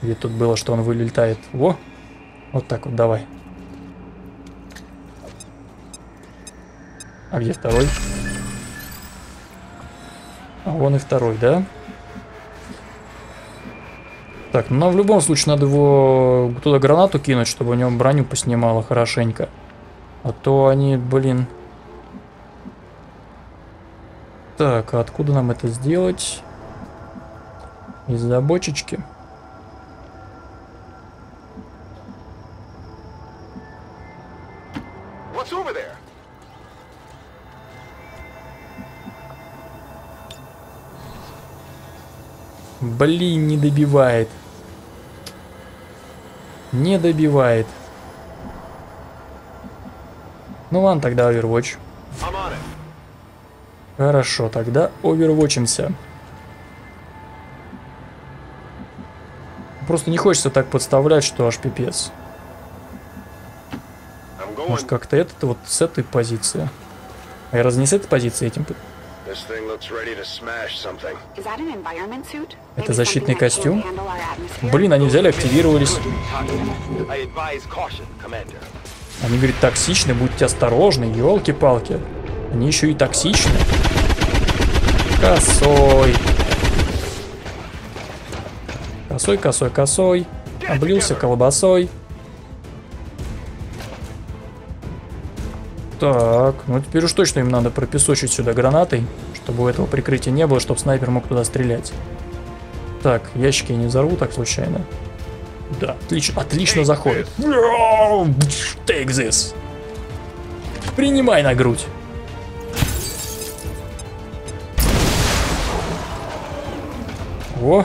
Где тут было, что он вылетает. Во! Вот так вот, давай. А где второй? А вон и второй, да? Так, ну нам в любом случае надо его туда гранату кинуть, чтобы у него броню поснимало хорошенько. А то они, блин... Так, а откуда нам это сделать? Из-за бочечки. Блин, не добивает. Не добивает. Ну ладно, тогда Overwatch. Хорошо, тогда овервотчимся. Просто не хочется так подставлять, что аж пипец. Может как-то этот вот с этой позиции. А я разве не с этой позиции этим... Это защитный костюм? Блин, они взяли, активировались. Они говорят, токсичны, будьте осторожны, елки-палки. Они еще и токсичны. Косой. Косой, косой, косой. Облился колбасой. Так, ну теперь уж точно им надо пропесочить сюда гранатой, чтобы у этого прикрытия не было, чтобы снайпер мог туда стрелять. Так, ящики я не взорву так случайно. Да, отлично, отлично заходит. Take this. Принимай на грудь. Во.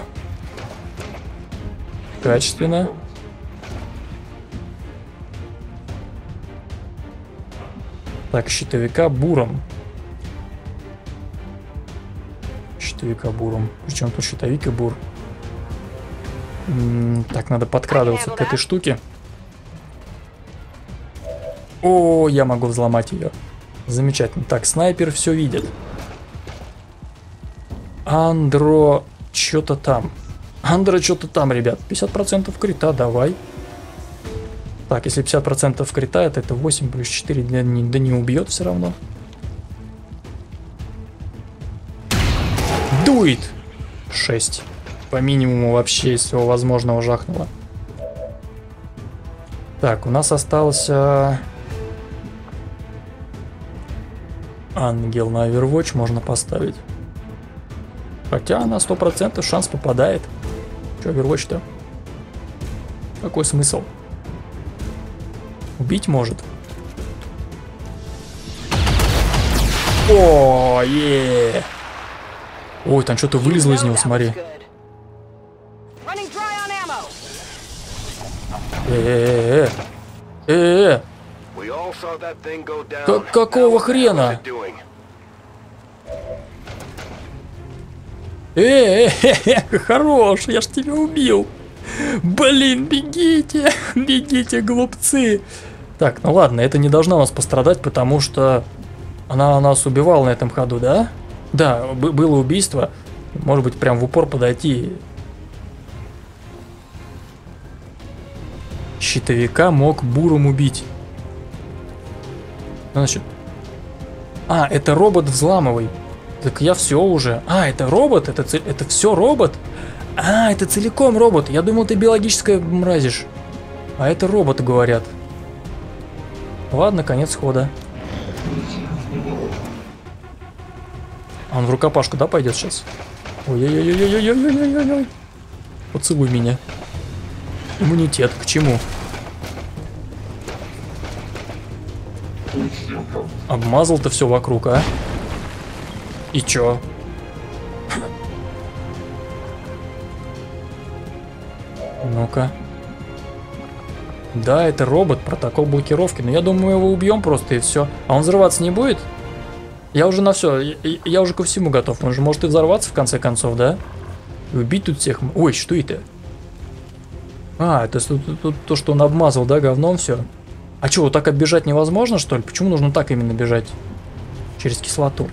Качественно. Так, щитовика буром. Причем тут щитовик и бур. Так, надо подкрадываться к этой штуке. О, я могу взломать ее. Замечательно. Так, снайпер все видит. Андро что-то там, ребят. 50% крита, давай. Так, если 50% крита, это 8 плюс 4, да не убьет все равно. Дует! 6. По минимуму вообще из всего возможного жахнуло. Так, у нас остался... Ангел на Overwatch можно поставить. Хотя на 100% шанс попадает. Че Overwatch-то? Какой смысл? Убить может. О, е. Ой, там что-то вылезло из него, смотри. Какого хрена? Хорош, я ж тебя убил. Блин, бегите, бегите, глупцы. Так, ну ладно, это не должна нас пострадать, потому что она нас убивала на этом ходу, да? Да, было убийство. Может быть, прям в упор подойти. Щитовика мог буром убить. Значит... А, это робот взламывай. Так я все уже. А, это робот? Это все робот? А, это целиком робот. Я думал, ты биологическое мразишь. А это робот, говорят. Ладно, конец хода. Он в рукопашку, да, пойдет сейчас? Ой-ой-ой-ой-ой-ой-ой-ой-ой. Поцелуй меня. Иммунитет, к чему? Обмазал-то все вокруг, а? И чё? Ну-ка. Да, это робот, протокол блокировки. Но я думаю, мы его убьем просто и все. А он взрываться не будет? Я уже на все, я уже ко всему готов. Он же может и взорваться в конце концов, да? И убить тут всех. Ой, что это? А, это то, что он обмазал, да, говном все? А что, вот так оббежать невозможно, что ли? Почему нужно так именно бежать? Через кислоту.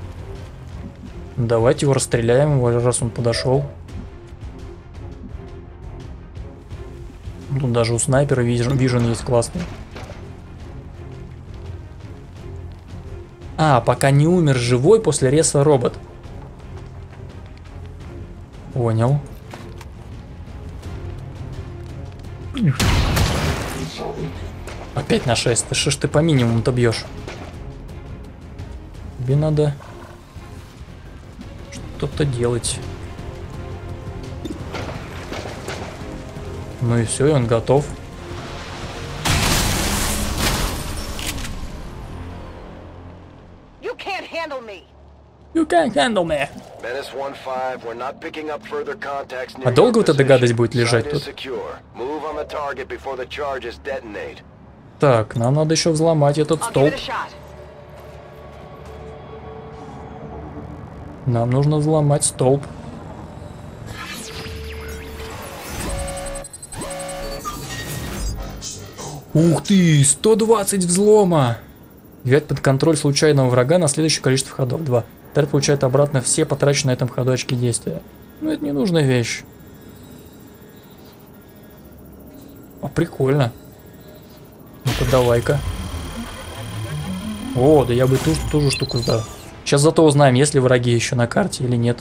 Давайте его расстреляем, раз он подошел. Тут даже у снайпера вижен есть классный. А, пока не умер живой после реса робот. Понял. Опять на 6. Ты что ж ты по минимуму-то бьешь? Тебе надо что-то делать. Ну и все, и он готов. You can't handle me. You can't handle me. А долго вот эта гадость будет лежать тут? Так, нам надо еще взломать этот столб. Нам нужно взломать столб. Ух ты, 120 взлома! Взять под контроль случайного врага на следующее количество ходов. 2. Терт получает обратно все потраченные на этом ходу очки действия. Ну, это ненужная вещь. А, прикольно. Ну-ка, давай-ка. О, да я бы ту же штуку сдал. Сейчас зато узнаем, есть ли враги еще на карте или нет.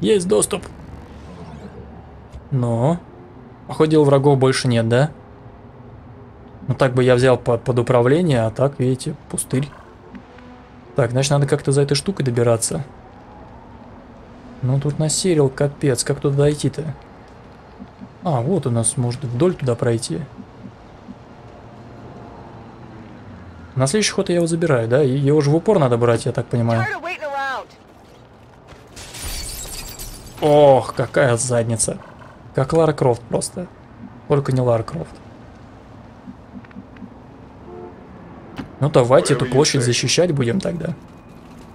Есть доступ. Но. Походу, врагов больше нет, да? Ну так бы я взял под управление, а так, видите, пустырь. Так, значит, надо как-то за этой штукой добираться. Ну тут насерил, капец, как туда дойти-то? А, вот у нас, может, вдоль туда пройти. На следующий ход я его забираю, да? И его же в упор надо брать, я так понимаю. Ох, какая задница. Как Лара Крофт просто. Только не Лара Крофт. Ну давайте эту площадь защищать будем тогда.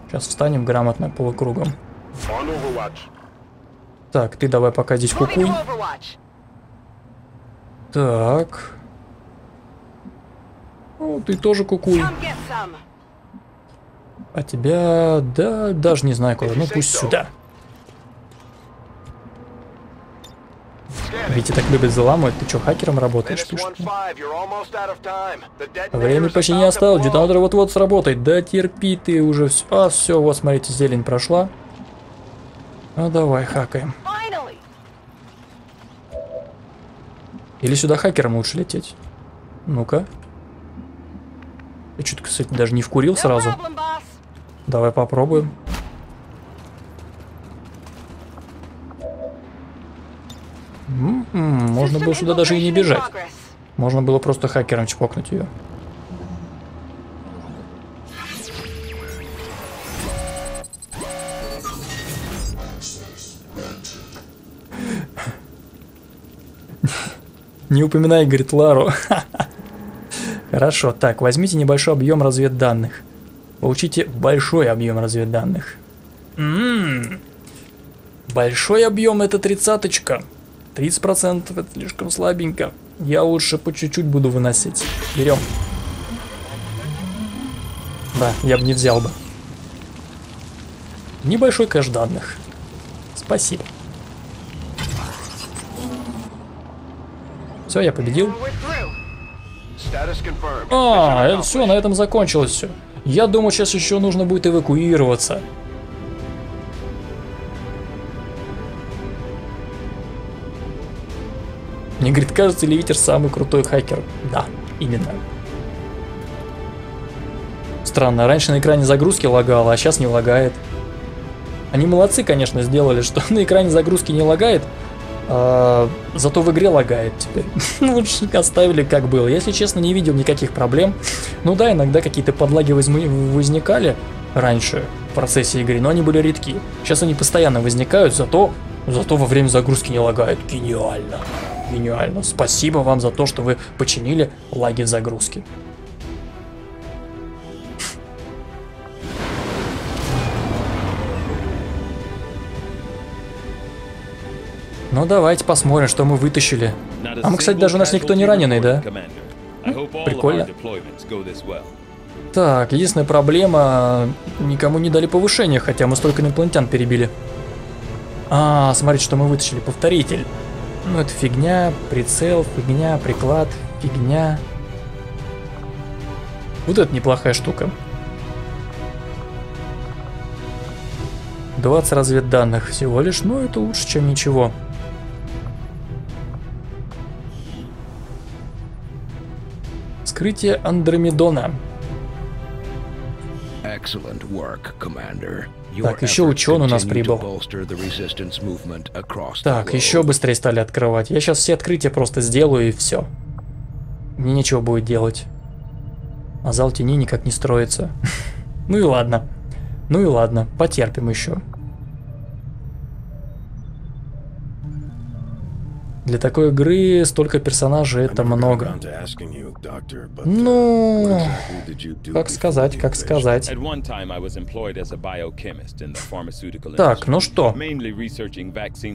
Сейчас встанем грамотно полукругом. Так, ты давай пока здесь кукуй. Так. Ну, ты тоже кукуй. А тебя... Да, даже не знаю куда. Ну пусть сюда. Витя так любит заламывать. Ты что, хакером работаешь? Пишет. Время почти не осталось. Детонатор вот-вот сработает. Да терпи ты уже все. А, все, вот смотрите, зелень прошла. Ну давай, хакаем. Или сюда хакером лучше лететь? Ну-ка. Я чуть, кстати, даже не вкурил сразу. Давай попробуем. Можно было сюда даже и не бежать. Можно было просто хакером чпокнуть ее. Не упоминай, говорит, Лару. Хорошо, так, возьмите небольшой объем разведданных. Получите большой объем разведданных. Большой объем это 30-очка. 30% это слишком слабенько. Я лучше по чуть-чуть буду выносить. Берем. Да, я бы не взял бы. Небольшой кэш данных. Спасибо. Все, я победил. А, это все, на этом закончилось все. Я думаю, сейчас еще нужно будет эвакуироваться. Мне, говорит, кажется, ли Витер самый крутой хакер? Да, именно. Странно, раньше на экране загрузки лагало, а сейчас не лагает. Они молодцы, конечно, сделали, что на экране загрузки не лагает, а зато в игре лагает теперь. Лучше оставили как было. Если честно, не видел никаких проблем. Ну да, иногда какие-то подлаги возникали раньше в процессе игры, но они были редки. Сейчас они постоянно возникают, зато во время загрузки не лагает. Гениально. Гениально. Спасибо вам за то, что вы починили лаги загрузки. Ну давайте посмотрим, что мы вытащили. А мы, кстати, даже у нас никто не раненый, да? Прикольно. Так, единственная проблема, никому не дали повышения, хотя мы столько инопланетян перебили. А, смотрите, что мы вытащили. Повторитель. Ну это фигня, прицел, фигня, приклад, фигня. Вот это неплохая штука. 20 разведданных всего лишь, но это лучше, чем ничего. Вскрытие Андромедона. Так, еще ученый у нас прибыл. Так, еще быстрее стали открывать. Я сейчас все открытия просто сделаю и все. Мне нечего будет делать. А зал тени никак не строится. Ну и ладно. Ну и ладно, потерпим еще. Для такой игры столько персонажей это много. Ну, как сказать, как сказать. Так, ну что.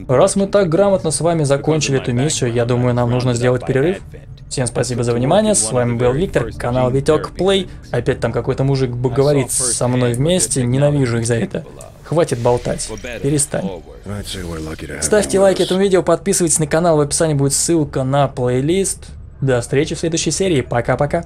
Раз мы так грамотно с вами закончили эту миссию, я думаю, нам нужно сделать перерыв. Всем спасибо за внимание, с вами был Виктор, канал ViteC Play. Опять там какой-то мужик говорит со мной вместе, ненавижу их за это. Хватит болтать, перестань. Ставьте лайки этому видео, подписывайтесь на канал, в описании будет ссылка на плейлист. До встречи в следующей серии, пока-пока.